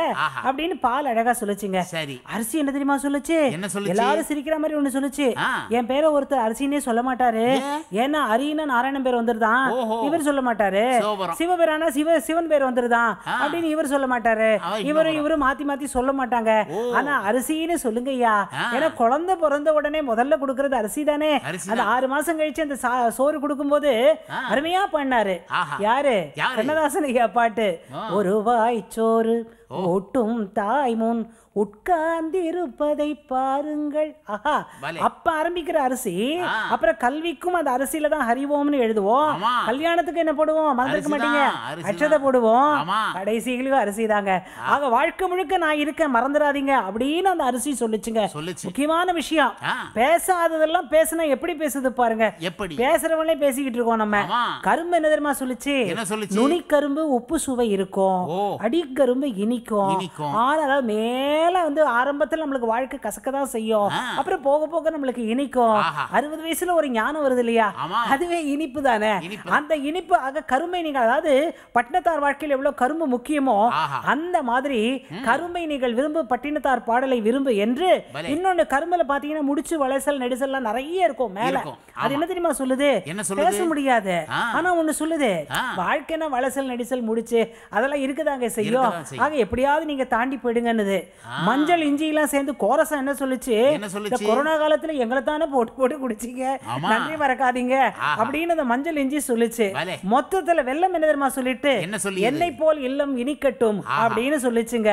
அப்படின்னு பால் அழகா சொல்லுச்சுங்க. அரிசி என்ன தெரியுமா சொல்லுச்சு? எல்லாரும் சிரிக்கிற மாதிரி ஒண்ணு சொல்லுச்சு. என் பேரை ஒருத்தர் அரிசினே சொல்ல மாட்டாரு, ஏன்னா அரியினா நாராயணன் பேர் வந்துருதான், இவர் சொல்ல மாட்டாரு. சிவபேரானா சிவன் பேர் வந்துருதான் அப்படின்னு இவர் சொல்ல மாட்டாரு. இவரு மாத்தி மாத்தி சொல்ல மாட்டாங்க. ஆனா அரிசின்னு சொல்லு குழந்தை பிறந்த உடனே முதல்ல கொடுக்கிறது அரிசி தானே. அது 6 மாசம் கழிச்சு அந்த சோறு கொடுக்கும் போது அருமையா பண்ணாரு யாரு? கண்ணதாசன் ஐயா பாட்டு. ஒரு வாய் சோறு ஓட்டும் தாய் முன் உட்கார்ந்திருப்பதை பாருங்கள். ஆஹா, அப்ப ஆரம்பிக்கிற அரிசி. அப்புறம் கல்விக்கும் அந்த அரிசியில தான் ஹரிவோம்னு எழுதுவோம். கல்யாணத்துக்கு என்ன போடுவோம்? மறந்துக்க மாட்டீங்க, அச்சதை போடுவோம். கடைசிகளுக்கு அரிசி தாங்க. ஆக வாழ்க்கை முழுக்க நான் இருக்க, மறந்துடாதீங்க அப்படின்னு அந்த அரிசி சொல்லுச்சுங்க. முக்கியமான விஷயம், பேசாததெல்லாம் பேசினா எப்படி பேசுது பாருங்க. பேசுறவங்களே பேசிக்கிட்டு இருக்கோம் நம்ம. கரும்பு என்ன தெரியுமா சொல்லுச்சு? நுனி கரும்பு உப்பு சுவை இருக்கும், அடிக்கரும்பு இனிக்கும். ஆனால் மேல வந்து ஆரம்பத்தில் நம்மளுக்கு வாழ்க்கை கசக்கதான் செய்யும், அப்புறம் போக போக நம்மளுக்கு இனிக்கும். 60 வயசுல ஒரு ஞானம் வருது இல்லையா, அதுவே இனிப்பு தானே. அந்த இனிப்பு ஆக கரும்பை நீங்கள், அதாவது பட்டினத்தார் வாழ்க்கையில் எவ்வளவு கரும்பு முக்கியமோ அந்த மாதிரி கரும்பை நீங்கள் விரும்பு, பட்டினத்தார் பாடலை விரும்பு என்று. இன்னொன்னு கரும்புல பாத்தீங்கன்னா முடிச்சு வளைசல் நெடுசல்லாம் நிறைய இருக்கும் மேல. அது என்ன தெரியுமா சொல்லுது? பேச முடியாது, ஆனா ஒண்ணு சொல்லுது, வாழ்க்கைனா வளைசல் நெடிசல் முடிச்சு அதெல்லாம் இருக்குதாங்க செய்யும். ஆக எப்படியாவது நீங்க தாண்டி போயிடுங்கன்னு. மஞ்சள் இஞ்சி எல்லாம் சேர்ந்து கோரசம் என்ன சொல்லுச்சு? கொரோனா காலத்துல எங்களை தானே போட்டு போட்டு குடிச்சீங்க, நன்றி மறக்காதீங்க அப்படின்னு அந்த மஞ்சள் இஞ்சி சொல்லுச்சு. மொத்தத்துல வெள்ளம் என்ன தெரியுமா சொல்லிட்டு, என்னை போல் இல்லம் இனிக்கட்டும் அப்படின்னு சொல்லிச்சுங்க.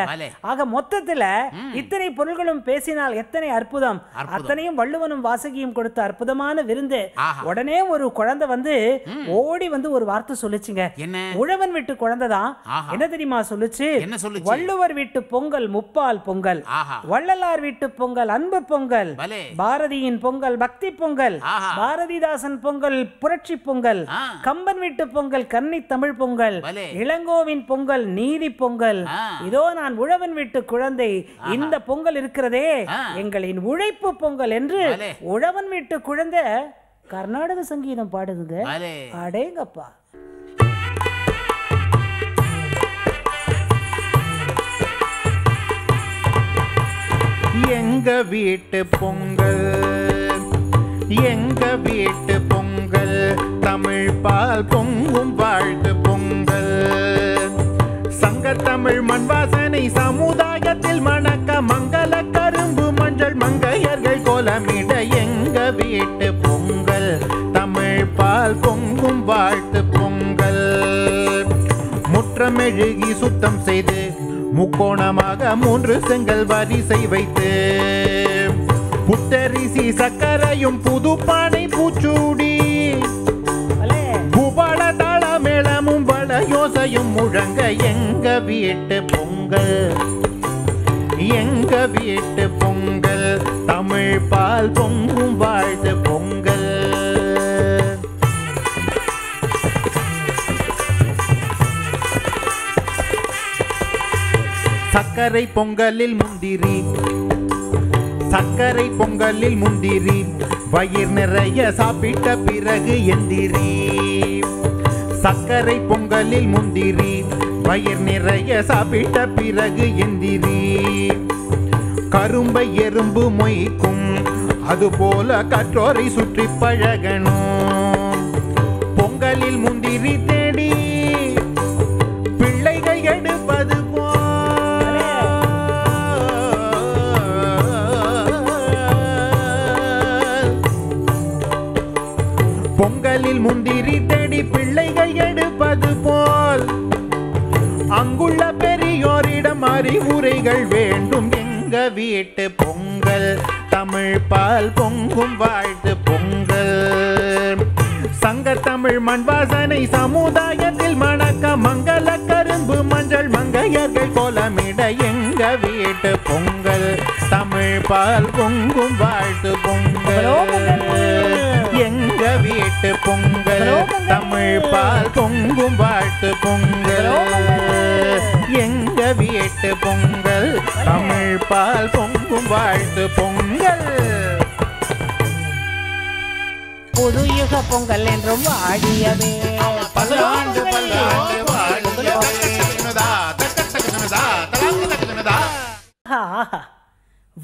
ஆக மொத்தத்துல இத்தனை பொருள்களும் பேசினால் எத்தனை அற்புதம், அத்தனையும் வள்ளுவனும் வாசகியும் கொடுத்த அற்புதமான விருந்து. உடனே ஒரு குழந்தை வந்து ஓடி வந்து ஒரு வார்த்தை சொல்லுச்சுங்க. உழவன் வீட்டு குழந்தை தான் என்ன தெரியுமா சொல்லுச்சு? வள்ளுவர் வீட்டு பொங்கல் முப்பால் பொங்கல், வள்ளலார் வீட்டு பொங்கல் அன்பு பொங்கல், பாரதியின் பொங்கல் பக்தி பொங்கல், பாரதிதாசன் பொங்கல் புரட்சி பொங்கல், கம்பன் வீட்டு பொங்கல் கன்னி தமிழ் பொங்கல், இளங்கோவின் பொங்கல் நீதி பொங்கல். இதோ நான் உழவன் வீட்டு குழந்தை, இந்த பொங்கல் இருக்கிறதே எங்களின் உழைப்பு பொங்கல் என்று உழவன் வீட்டு குழந்தை கர்நாடக சங்கீதம் பாடுதுங்க. அடேங்கப்பா. எங்க வீட்டு பொங்கல், எங்க வீட்டு பொங்கல், தமிழ் பால் பொங்கும் வாழ்த்து பொங்கல். சங்க தமிழ் மண் வாசனை சமுதாயத்தில் மணக்க, மங்கள கரும்பு மஞ்சள் மங்கையர்கள் கோலமிட, எங்க வீட்டு பொங்கல் தமிழ் பால் பொங்கும் வாழ்த்து பொங்கல். முற்றமெழுகி சுத்தம் செய்து முக்கோணமாக 3 செங்கல் வரிசை வைத்து, புத்தரிசி சக்கரையும் புது பானை பூச்சூடி, புபால தாள மேளமும் வளயோசையும் முழங்க, எங்க வீட்டு பொங்கல், எங்க வீட்டு பொங்கல், தமிழ் பால் பொங்கும் வாழ்த்து பொங்கல். சக்கரை பொங்கலில் முந்திரி, சக்கரை பொங்கலில் முந்திரி, வயிறு நிறைய சாப்பிட்ட பிறகு எந்திரி. சக்கரை பொங்கலில் முந்திரி, வயிறு நிறைய சாப்பிட்ட பிறகு எந்திரி. கரும்பை எறும்பு மொய்க்கும், அதுபோல கற்றோரை சுற்றி பழகணும். பொங்கலில் முந்திரி தேடி பிள்ளைகள் எடுப்பது, பொங்கலில் முந்திரி தேடி பிள்ளைகள் எடுப்பது போல், அங்குள்ள பெரியோரிடம் அறிவுரைகள் வேண்டும், எங்க வீட்டு பொங்கல் தமிழ் பால் பொங்கும் வாழ்த்து பொங்கல். சங்க தமிழ் மண் வாசனை சமுதாயத்தில் மணக்க, மங்கள கரும்பு மஞ்சள் மங்கையர்கள் கோலமிட, எங்க வீட்டு பொங்கல் தமிழ் பால் பொங்கும் வாழ்த்து பொங்கல். எங்க வீட்டு பொங்கல் தமிழ் பால் பொங்கும் வாழ்த்து பொங்கல். எங்க வீட்டு பொங்கல் தமிழ் பால் பொங்கும் வாழ்த்து பொங்கல். புது யுக பொங்கல் என்றும் ஆடியவே, பல்லாண்டு பல்லாண்டு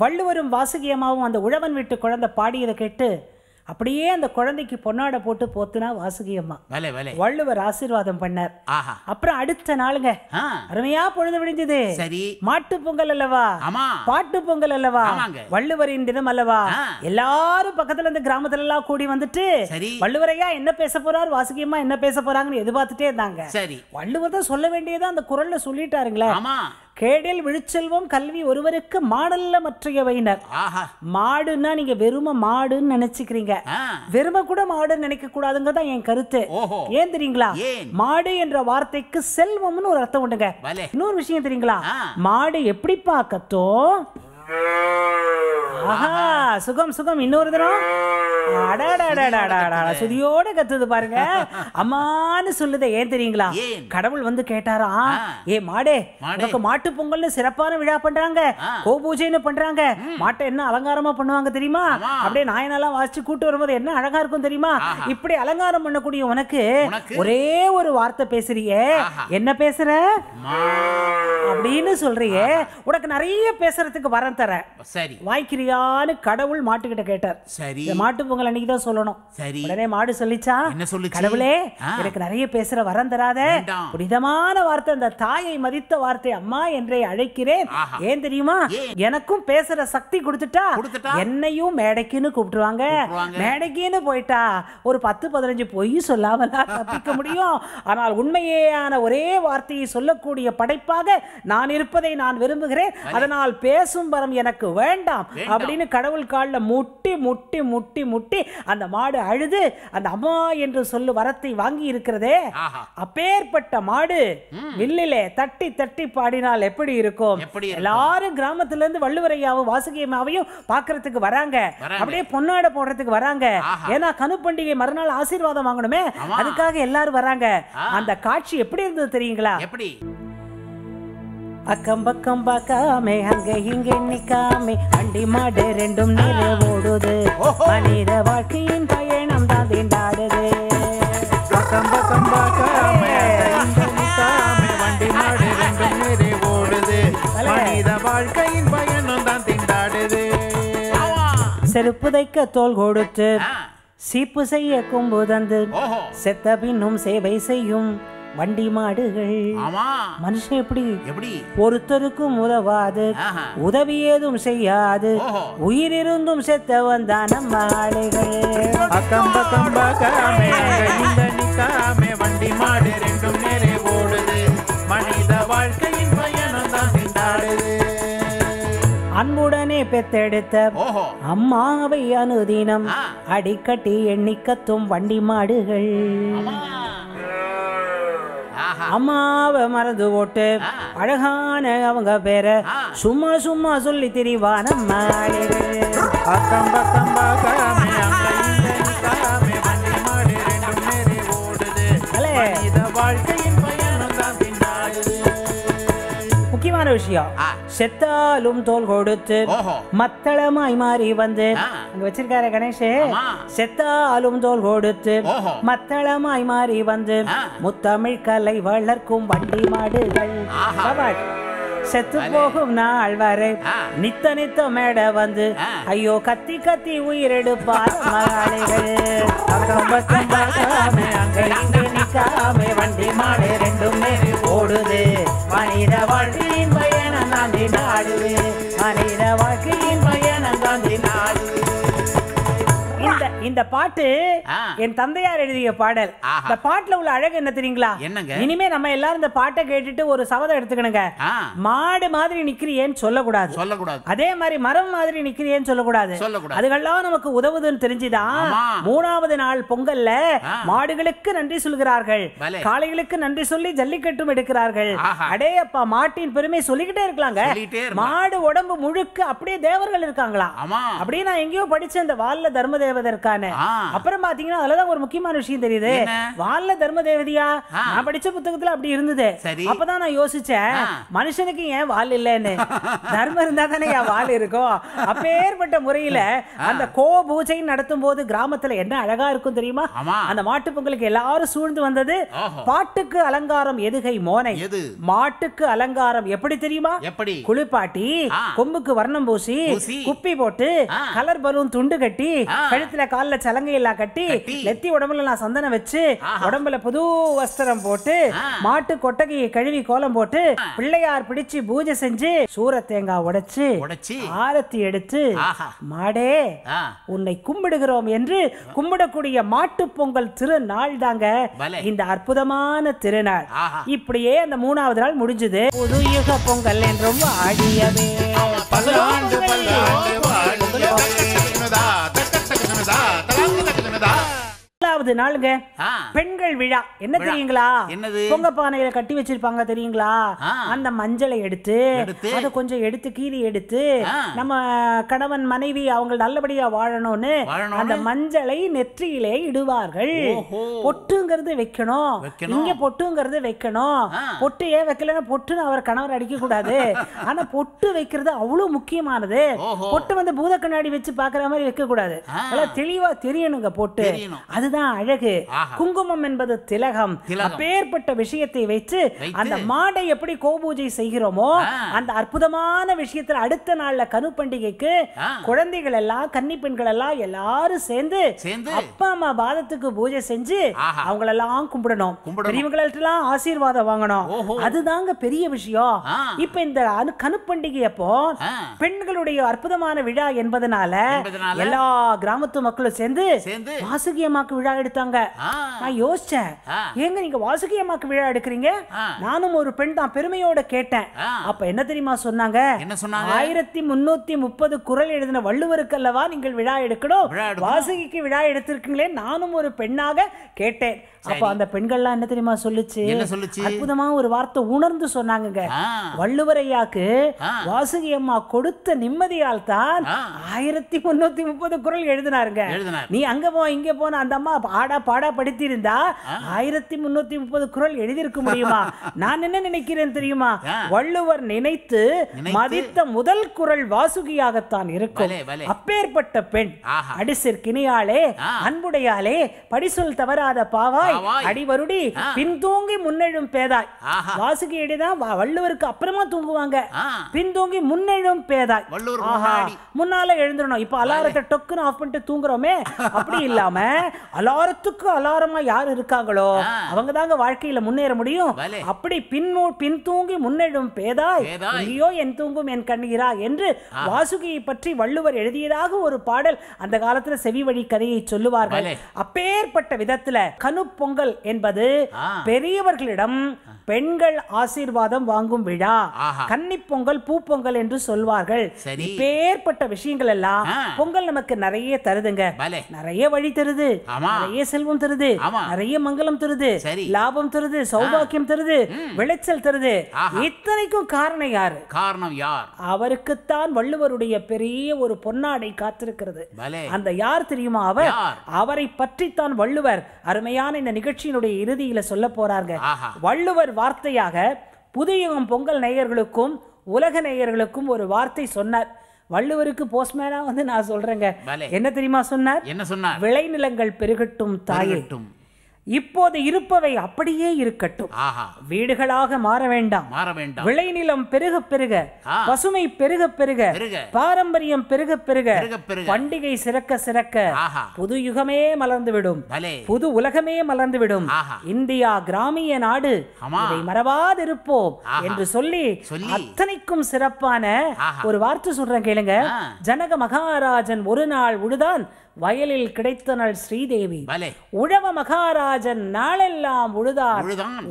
வள்ளுவரும் வாசுகியமாவும் அந்த உழவன் வீட்டு குழந்தை பாடியதை கேட்டு அப்படியே அந்த குழந்தைக்கு பொன்னாடை போட்டு போத்துனா வாசுகியம்மா. வள்ளுவர் ஆசீர்வாதம் பண்ணார். அப்புறம் அடுத்த நாளுங்க அருமையா பொழுது விடிஞ்சது. மாட்டு பொங்கல் அல்லவா, பாட்டு பொங்கல் அல்லவா, வள்ளுவரின் தினம் அல்லவா. எல்லாரும் பக்கத்துல இருந்து கிராமத்துல எல்லாம் கூடி வந்துட்டு வள்ளுவரையா என்ன பேச போறாரு, வாசுகியம்மா என்ன பேச போறாங்கன்னு எதிர்பார்த்துட்டே இருந்தாங்க. வள்ளுவர் தான் சொல்ல வேண்டியதான் அந்த குரல்ல சொல்லிட்டாருங்களே. கேடில் விழுச்செல்வம் கல்வி ஒருவருக்கு மாடல்ல மற்றையவையினர். மாடுன்னா நீங்க வெறும மாடுன்னு நினைச்சுக்கிறீங்க, வெறும கூட மாடுன்னு நினைக்க கூடாதுங்கிறதா என் கருத்து. ஏன் தெரியுங்களா, மாடு என்ற வார்த்தைக்கு செல்வம்னு ஒரு அர்த்தம் உண்டுங்க. இன்னொரு விஷயம் தெரியுங்களா, மாடு எப்படி பார்க்கத்தோ சுகம் சுகம் இன்னொரு தினம் சுதியோட கத்துது பாருங்க, அம்மானு சொல்லுதே. ஏன் தெரியுங்களா, கடவுள் வந்து கேட்டாரா, ஏ மாடே உனக்கு மாட்டு பொங்கல்னு சிறப்பான விழா பண்றாங்க, கோபூஜைன்னு பண்றாங்க, மாட்டை என்ன அலங்காரமா பண்ணுவாங்க தெரியுமா, அப்படியே நாயனெல்லாம் வாசிச்சு கூட்டு வரும்போது என்ன அழகா இருக்கும் தெரியுமா, இப்படி அலங்காரம் பண்ணக்கூடிய உனக்கு ஒரே ஒரு வார்த்தை பேசுறியே, என்ன பேசுற அப்படின்னு சொல்றியே, உனக்கு நிறைய பேசுறதுக்கு வரம் தர வாய்க்கிறியான்னு கடவுள் மாட்டுக்கிட்ட கேட்டார். சரி, மாட்டு பொங்கல் அன்னைக்கு தான் சொல்லணும். சரி, உடனே மாடு சொல்லிச்சா, என்ன சொல்லுச்சு, கடவுளே எனக்கு நிறைய பேசுற வரம் தராத புனிதமான வார்த்தை, அந்த தாயை மதித்த வார்த்தை, அம்மா என்றே அழைக்கிறேன். ஏன் தெரியுமா, எனக்கும் பேசுற சக்தி கொடுத்துட்டா என்னையும் மேடைக்குன்னு கூப்பிட்டுருவாங்க, மேடைக்குன்னு போயிட்டா ஒரு 10-15 பொய் சொல்லாமலாம் தப்பிக்க முடியும். ஆனால் உண்மையான ஒரே வார்த்தையை சொல்லக்கூடிய படைப்பாக நான் இருப்பதை நான் விரும்புகிறேன், அதனால் பேசும் வரம் எனக்கு வேண்டாம் அப்படின்னு கடவுள் கால்ல முட்டி முட்டி முட்டி முட்டி அந்த மாடு அழுது அந்த அம்மா என்று சொல்லு வரத்தை வாங்கி இருக்கிறதே, அப்பேற்பட்ட மாடு வில்லிலே தட்டி தட்டி பாடினால் எப்படி இருக்கும். எல்லாரும் கிராமத்துல இருந்து வள்ளுவரையாவும் வாசுகியமாவையும் பாக்குறதுக்கு வராங்க, அப்படியே பொன்னாட போடுறதுக்கு வராங்க, ஏன்னா கனு பண்டிகை மறுநாள் ஆசீர்வாதம் வாங்கணுமே, அதுக்காக எல்லாரும் வராங்க. அந்த காட்சி எப்படி இருந்தது தெரியுங்களா, எப்படி அக்கம் பக்கம் பார்க்காம அங்க இங்க நிக்காம அண்டி மாடு ரெண்டும் நில ஓடுது, மனித வாழ்க்கையின் பயணம் தான் தீண்டாடுது. அக்கம் பக்கம் பார்க்காம அண்டி மாடு ரெண்டும் நில ஓடுது, மனித வாழ்க்கையின் பயணம் தான் தீண்டாடுது. செருப்பு தைக்க தோல் கொடுத்து சீப்பு செய்ய கும்பு தந்து செத்த பின்னும் சேவை செய்யும் வண்டி மாடுகள். மனுஷன் எப்படி ஒருத்தருக்கும் உதவாது, உதவி ஏதும் செய்யாது, உயிரிருந்தும் செத்தவன் தான மாடுகள். அக்கம் பக்கம் பார்க்காமே நிக்காமே வண்டி மாடு ரெண்டும் நேரே ஓடுது, மனித வாழ்க்கையின் பயணம் தான் தீண்டாடுது. அன்புடனே பெத்தெடுத்த அம்மாவை அனுதினம் அடிக்கட்டி எண்ணிக்கத்தும் வண்டி மாடுகள். அம்மாவை மறந்து ஓட்டு அழகான அவங்க பேர சும்மா சும்மா சொல்லி திரிவான மாடு. அக்கம் பக்கம் பார்க்காமே மாடு ரெண்டும் நேரே ஓடுது, மனித வாழ்க்கையின் பயணம் தான் தீண்டாடுது. முக்கியமான விஷயம், செத்தாலும் தோல் கொடுத்து மத்தளமாய் மாறி வந்து அங்க வச்சிருக்காரு கணேஷே, செத்தாலும் தோல் கொடுத்து மத்தளமாய் மாறி வந்து முத்தமிழ் கலை வளர்க்கும் வண்டி மாடுகள். செத்து போகும் நாள் வரை நித்த நித்த மேட வந்து ஐயோ கத்தி கத்தி உயிரெடுப்பார் மகாளிகள். நிக்காமே வண்டி மாடு ரெண்டும் நேரே ஓடுது, மனித வாழ்க்கையின் பயணம் தான் தீண்டாடுது, மனித வாழ்க்கையின் பயணம் தான் தீண்டாடுது. இந்த பாட்டு என் தந்தையார் எழுதிய பாடல். இந்த பாட்டுல உள்ள அழகு என்ன தெரியுங்களா, இனிமே நம்ம எல்லாரும் இந்த பாட்டை கேட்டுட்டு ஒரு சபதம் எடுத்துக்கணுங்க. மாடு மாதிரி நிக்கிறியேன்னு சொல்லக்கூடாது, அதே மாதிரி மரம் மாதிரி நிக்கிறியேன்னு சொல்லக்கூடாது, அதுகெல்லாம் நமக்கு உதவுதுன்னு தெரிஞ்சுதான் 3வது நாள் பொங்கல்ல மாடுகளுக்கு நன்றி சொல்கிறார்கள், காளைகளுக்கு நன்றி சொல்லி ஜல்லிக்கட்டும் எடுக்கிறார்கள். அடே அப்பா, மாட்டின் பெருமை சொல்லிக்கிட்டே இருக்கலாங்க. மாடு உடம்பு முழுக்க அப்படியே தேவர்கள் இருக்காங்களா, அப்படியே நான் எங்கேயோ படிச்ச அந்த வால்ல தர்ம தேவதற்கா. அப்புறம் பாத்தீங்கன்னா அதுலதான் ஒரு முக்கியமான விஷயம் தெரியுது, வால்ல தர்ம தேவதையா நான் படிச்ச புத்தகத்துல அப்படி இருந்தது. அப்பதான் நான் யோசிச்சேன், மனுஷனுக்கு ஏன் வால் இல்லன்னு, தர்மம் இருந்தா தானே வால் இருக்கும். அப்பேற்பட்ட முறையில அந்த கோபூஜை நடத்தும் போது கிராமத்துல என்ன அழகா இருக்கும் தெரியுமா, அந்த மாட்டு பொங்கலுக்கு எல்லாரும் சூழ்ந்து வந்தது. பாட்டுக்கு அலங்காரம் எதுகை மோனை, மாட்டுக்கு அலங்காரம் எப்படி தெரியுமா, குளிப்பாட்டி கொம்புக்கு வர்ணம் பூசி குப்பி போட்டு கலர் பலூன் துண்டு கட்டி கழுத்துல கால கால்ல சலங்கை எல்லாம் கட்டி லெத்தி உடம்புல எல்லாம் சந்தனம் வச்சு உடம்புல புது வஸ்திரம் போட்டு மாட்டு கொட்டகையை கழுவி கோலம் போட்டு பிள்ளையார் பிடிச்சு பூஜை செஞ்சு சூர தேங்காய் உடைச்சு ஆரத்தி எடுத்து மாடே உன்னை கும்பிடுகிறோம் என்று கும்பிடக்கூடிய மாட்டு பொங்கல் திருநாள் தாங்க இந்த அற்புதமான திருநாள். இப்படியே அந்த மூணாவது நாள் முடிஞ்சது. புது யுக பொங்கல் என்றும் ஆடியவே நாளுங்க பெண்கள் விழா. என்ன தெரியுங்களா, பொங்க பானையில கட்டி வச்சிருப்பாங்க தெரியுங்களா, அந்த மஞ்சளை எடுத்து அதை கொஞ்சம் எடுத்து கீறி எடுத்து நம்ம கணவன் மனைவி அவங்க நல்லபடியா வாழணும்னு அந்த மஞ்சளை நெற்றியிலே இடுவார்கள். பொட்டுங்கிறது வைக்கணும், இங்க பொட்டுங்கிறது வைக்கணும். பொட்டு ஏன் வைக்கலன்னா பொட்டுன்னு அவர் கணவர் அடிக்க கூடாது. ஆனா பொட்டு வைக்கிறது அவ்வளவு முக்கியமானது. பொட்டு வந்து பூத கண்ணாடி வச்சு பாக்குற மாதிரி வைக்க கூடாது, தெளிவா தெரியணுங்க. பொட்டு அதுதான் அழகு. குங்குமம் என்பது திலகம். அப்பேற்பட்ட விஷயத்தை வைத்து அந்த மாடை எப்படி கோபூஜை செய்கிறோமோ அந்த அற்புதமான விஷயத்துல அடுத்த நாள்ல கனு பண்டிகைக்கு குழந்தைகள் எல்லாம் கன்னி பெண்கள் எல்லாம் எல்லாரும் சேர்ந்து அப்பா அம்மா பாதத்துக்கு பூஜை செஞ்சு அவங்களெல்லாம் கும்பிடணும், பெரியவங்களெல்லாம் ஆசீர்வாதம் வாங்கணும். அதுதாங்க பெரிய விஷயம். இப்ப இந்த கனு பண்டிகை அப்போ பெண்களுடைய அற்புதமான விழா என்பதனால எல்லா கிராமத்து மக்களும் சேர்ந்து வாசுகி அம்மாக்கு விழா எடுத்தாங்க. நான் யோசிச்சேன், ஏங்க நீங்க வாசுகி அம்மாக்கு விழா எடுக்கிறீங்க? நானும் ஒரு பெண் தான், பெருமையோட கேட்டேன். அப்ப என்ன தெரியுமா சொன்னாங்க, 1330 குறள் எழுதின வள்ளுவருக்கு அல்லவா நீங்கள் விழா எடுக்கணும், வாசுகிக்கு விழா எடுத்திருக்கீங்களே, நானும் ஒரு பெண்ணாக கேட்டேன். அப்ப அந்த பெண்கள்லாம் என்ன தெரியுமா சொல்லுச்சு, அற்புதமா ஒரு வார்த்தை உணர்ந்து சொன்னாங்க. வள்ளுவரையாக்கு வாசுகி அம்மா கொடுத்த நிம்மதியால் தான் 1330 குறள் எழுதினாருங்க. நீ அங்க போ இங்க போன அந்த அம்மா ஆடா பாடா படித்திருந்தா 1330 குறள் எழுதியிருக்க முடியுமா? நான் என்ன நினைக்கிறேன் தெரியுமா, வள்ளுவர் நினைத்து மதித்த முதல் குறள் வாசுகியாகத்தான் இருக்கும். அப்பேற்பட்ட பெண், அடிசிற்கினியாளே அன்புடையாளே படிசொல் தவறாத பாவாய் அடிவருடி பின்தூங்கி முன்னெழும் பேதாய். வாசுகியடிதான் வள்ளுவருக்கு அப்புறமா தூங்குவாங்க. பின்தூங்கி முன்னெழும் பேதாய், முன்னால எழுந்துடணும். இப்ப அலாரத்தை டொக்குன்னு ஆஃப் பண்ணிட்டு தூங்குறோமே, அப்படி இல்லாம அலாரத்துக்கு அலாரமா யார் இருக்காங்களோ அவங்க தாங்க வாழ்க்கையில முன்னேற முடியும். அப்படி பின் தூங்கி முன்னெழும் பேதாய் ஐயோ என் தூங்கும் என் கண்ணீரா என்று வாசுகியை பற்றி வள்ளுவர் எழுதியதாக ஒரு பாடல் அந்த காலத்துல செவி வழி கதையை சொல்லுவார்கள். அப்பேற்பட்ட விதத்துல கனு பொங்கல் என்பது பெரியவர்களிடம் பெண்கள் ஆசீர்வாதம் வாங்கும் விழா. கன்னி பொங்கல், பூ பொங்கல் என்று சொல்வார்கள். இப்பேற்பட்ட விஷயங்கள் எல்லாம் பொங்கல் நமக்கு நிறைய தருதுங்க. நிறைய வழி தருது, நிறைய செல்வம் தருது, நிறைய மங்களம் தருது, லாபம் தருது, சௌபாக்கியம் தருது, விளைச்சல் தருது. இத்தனைக்கும் காரணம் யாரு? காரணம் யார்? அவருக்குத்தான் வள்ளுவருடைய பெரிய ஒரு பொன்னாடை காத்திருக்கிறது. அந்த யார் தெரியுமா? அவர். அவரை பற்றித்தான் வள்ளுவர் அருமையான இந்த நிகழ்ச்சியினுடைய இறுதியில சொல்ல போறாங்க. வள்ளுவர் வார்த்தையாக புதுயுகம் பொங்கல் நேயர்களுக்கும் உலக நேயர்களுக்கும் ஒரு வார்த்தை சொன்னார். வள்ளுவருக்கு போஸ்ட்மேனா வந்து நான் சொல்றேங்க, என்ன தெரியுமா சொன்னார்? என்ன சொன்னார்? விளைநிலங்கள் பெருகட்டும் தாயே, இப்போது இருப்பவை அப்படியே இருக்கட்டும், வீடுகளாக மாற வேண்டாம், விளைநிலம் பெருக பெருக, பசுமை பெருக பெருக, பாரம்பரியம் பெருக பெருக, பண்டிகை சிறக்க சிறக்க புது யுகமே மலர்ந்துவிடும், புது உலகமே மலர்ந்துவிடும், இந்தியா கிராமிய நாடு, இதை மறவாதிருப்போம் என்று சொல்லி அத்தனைக்கும் சிறப்பான ஒரு வார்த்தை சொல்றேன் கேளுங்க. ஜனக மகாராஜன் ஒரு நாள் உழுதான் வயலில் கிடைத்தனள் ஸ்ரீதேவி, உழவ மகாராஜன் நாளெல்லாம் உழுதார்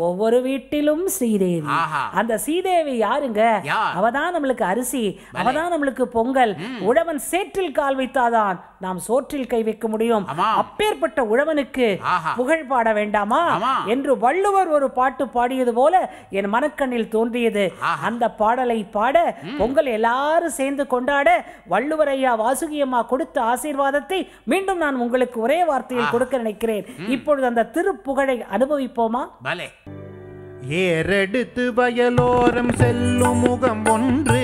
ஒவ்வொரு வீட்டிலும் ஸ்ரீதேவி. அந்த ஸ்ரீதேவி யாருங்க? அவதான் நம்மளுக்கு அரிசி, அவதான் நம்மளுக்கு பொங்கல். உழவன் சேற்றில் கால் வைத்தாதான் நாம் சோற்றில் கை வைக்க முடியும். அப்பேற்பட்ட உழவனுக்கு புகழ் பாட வேண்டாமா என்று வள்ளுவர் ஒரு பாட்டு பாடியது போல என் மனக்கண்ணில் தோன்றியது. அந்த பாடலை பாட பொங்கல் எல்லாரும் சேர்ந்து கொண்டாட வள்ளுவர் ஐயா வாசுகி அம்மா கொடுத்த ஆசீர்வாதத்தை மீண்டும் நான் உங்களுக்கு ஒரே வார்த்தையில் கொடுக்க நினைக்கிறேன். இப்பொழுது அந்த திருப்புகழை அனுபவிப்போமா? ஏறெடுத்து வயலோரம் செல்லும் முகம் ஒன்று,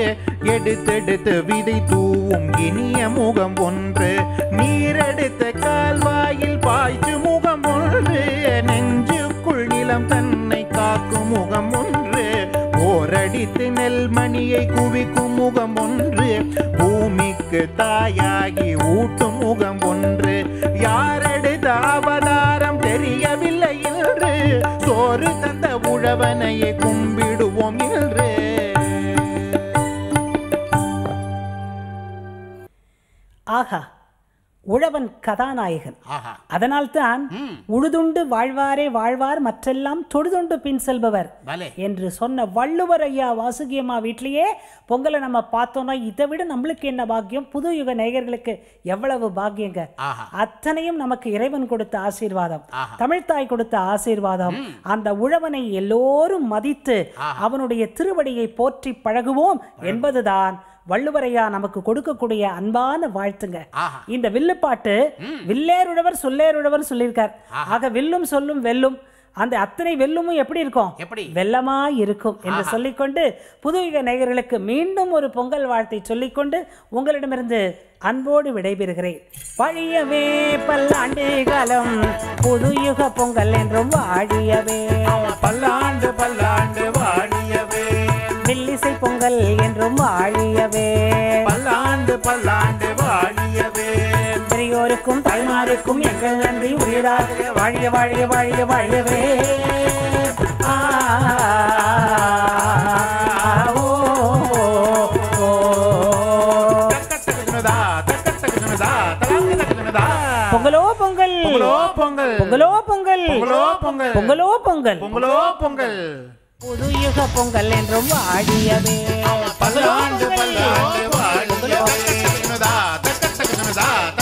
எடுத்தெடுத்து விதை தூவும் இனிய முகம் ஒன்று, நீரெடுத்த கால்வாயில் பாய்ச்சு முகம் ஒன்று, நெஞ்சுக்குள் நிலம் தன்னை காக்கும் முகம் ஒன்று, ஓரடித்து நெல்மணியை குவிக்கும் முகம் ஒன்று, பூமிக்கு எனக்கு தாயாகி ஊட்டும் முகம் ஒன்று, யாரெடுத்த அவதாரம் தெரியவில்லை என்று சோறு தந்த உழவனையே கும்பிடுவோம் என்று. ஆஹா, உழவன் கதாநாயகன். அதனால்தான் உழுதுண்டு வாழ்வாரே வாழ்வார் மற்றெல்லாம் தொழுதுண்டு பின் செல்பவர் என்று சொன்ன வள்ளுவர் ஐயா வாசுகி அம்மா வீட்டிலேயே பொங்கலை நம்ம பார்த்தோம்னா இதை விட நம்மளுக்கு என்ன பாக்கியம், புது யுக நேயர்களுக்கு எவ்வளவு பாக்கியங்க. அத்தனையும் நமக்கு இறைவன் கொடுத்த ஆசீர்வாதம், தமிழ்தாய் கொடுத்த ஆசீர்வாதம். அந்த உழவனை எல்லோரும் மதித்து அவனுடைய திருவடியை போற்றி பழகுவோம் என்பதுதான் வள்ளுவரையா நமக்கு கொடுக்கக்கூடிய அன்பான வாழ்த்துங்க. இந்த வில்லுப்பாட்டு வில்லேருழவர் சொல்லேருழவர் சொல்லியிருக்கார். ஆக வில்லும் சொல்லும் வெல்லும், அந்த அத்தனை வெல்லுமும் எப்படி இருக்கும், வெல்லமா இருக்கும் என்று சொல்லிக்கொண்டு புதுயுக நேயர்களுக்கு மீண்டும் ஒரு பொங்கல் வாழ்த்தை சொல்லிக்கொண்டு உங்களிடமிருந்து அன்போடு விடைபெறுகிறேன். பழையவே பல்லாண்டுகளும் புதுயுக பொங்கல் என்றும் வாழியவே, பல்லாண்டு பல்லாண்டு வாழியவே, வில்லிசை பொங்கல் என்றும் வாழியவே, பல்லாண்டு பல்லாண்டு வாழியவே, பெரியோருக்கும் தாய்மாருக்கும் எங்கள் நன்றி உயிராகவே, வாழிய வாழிய வாழிய வாழியவே. பொங்கலோ பொங்கல் பொங்கலோ பொங்கல் பொங்கலோ பொங்கல் பொங்கலோ பொங்கல் பொங்கலோ பொங்கல், புதுயுக பொங்கல் என்றும் வாழியவே, பல்லாண்டு பல்லாண்டு வாழியவே.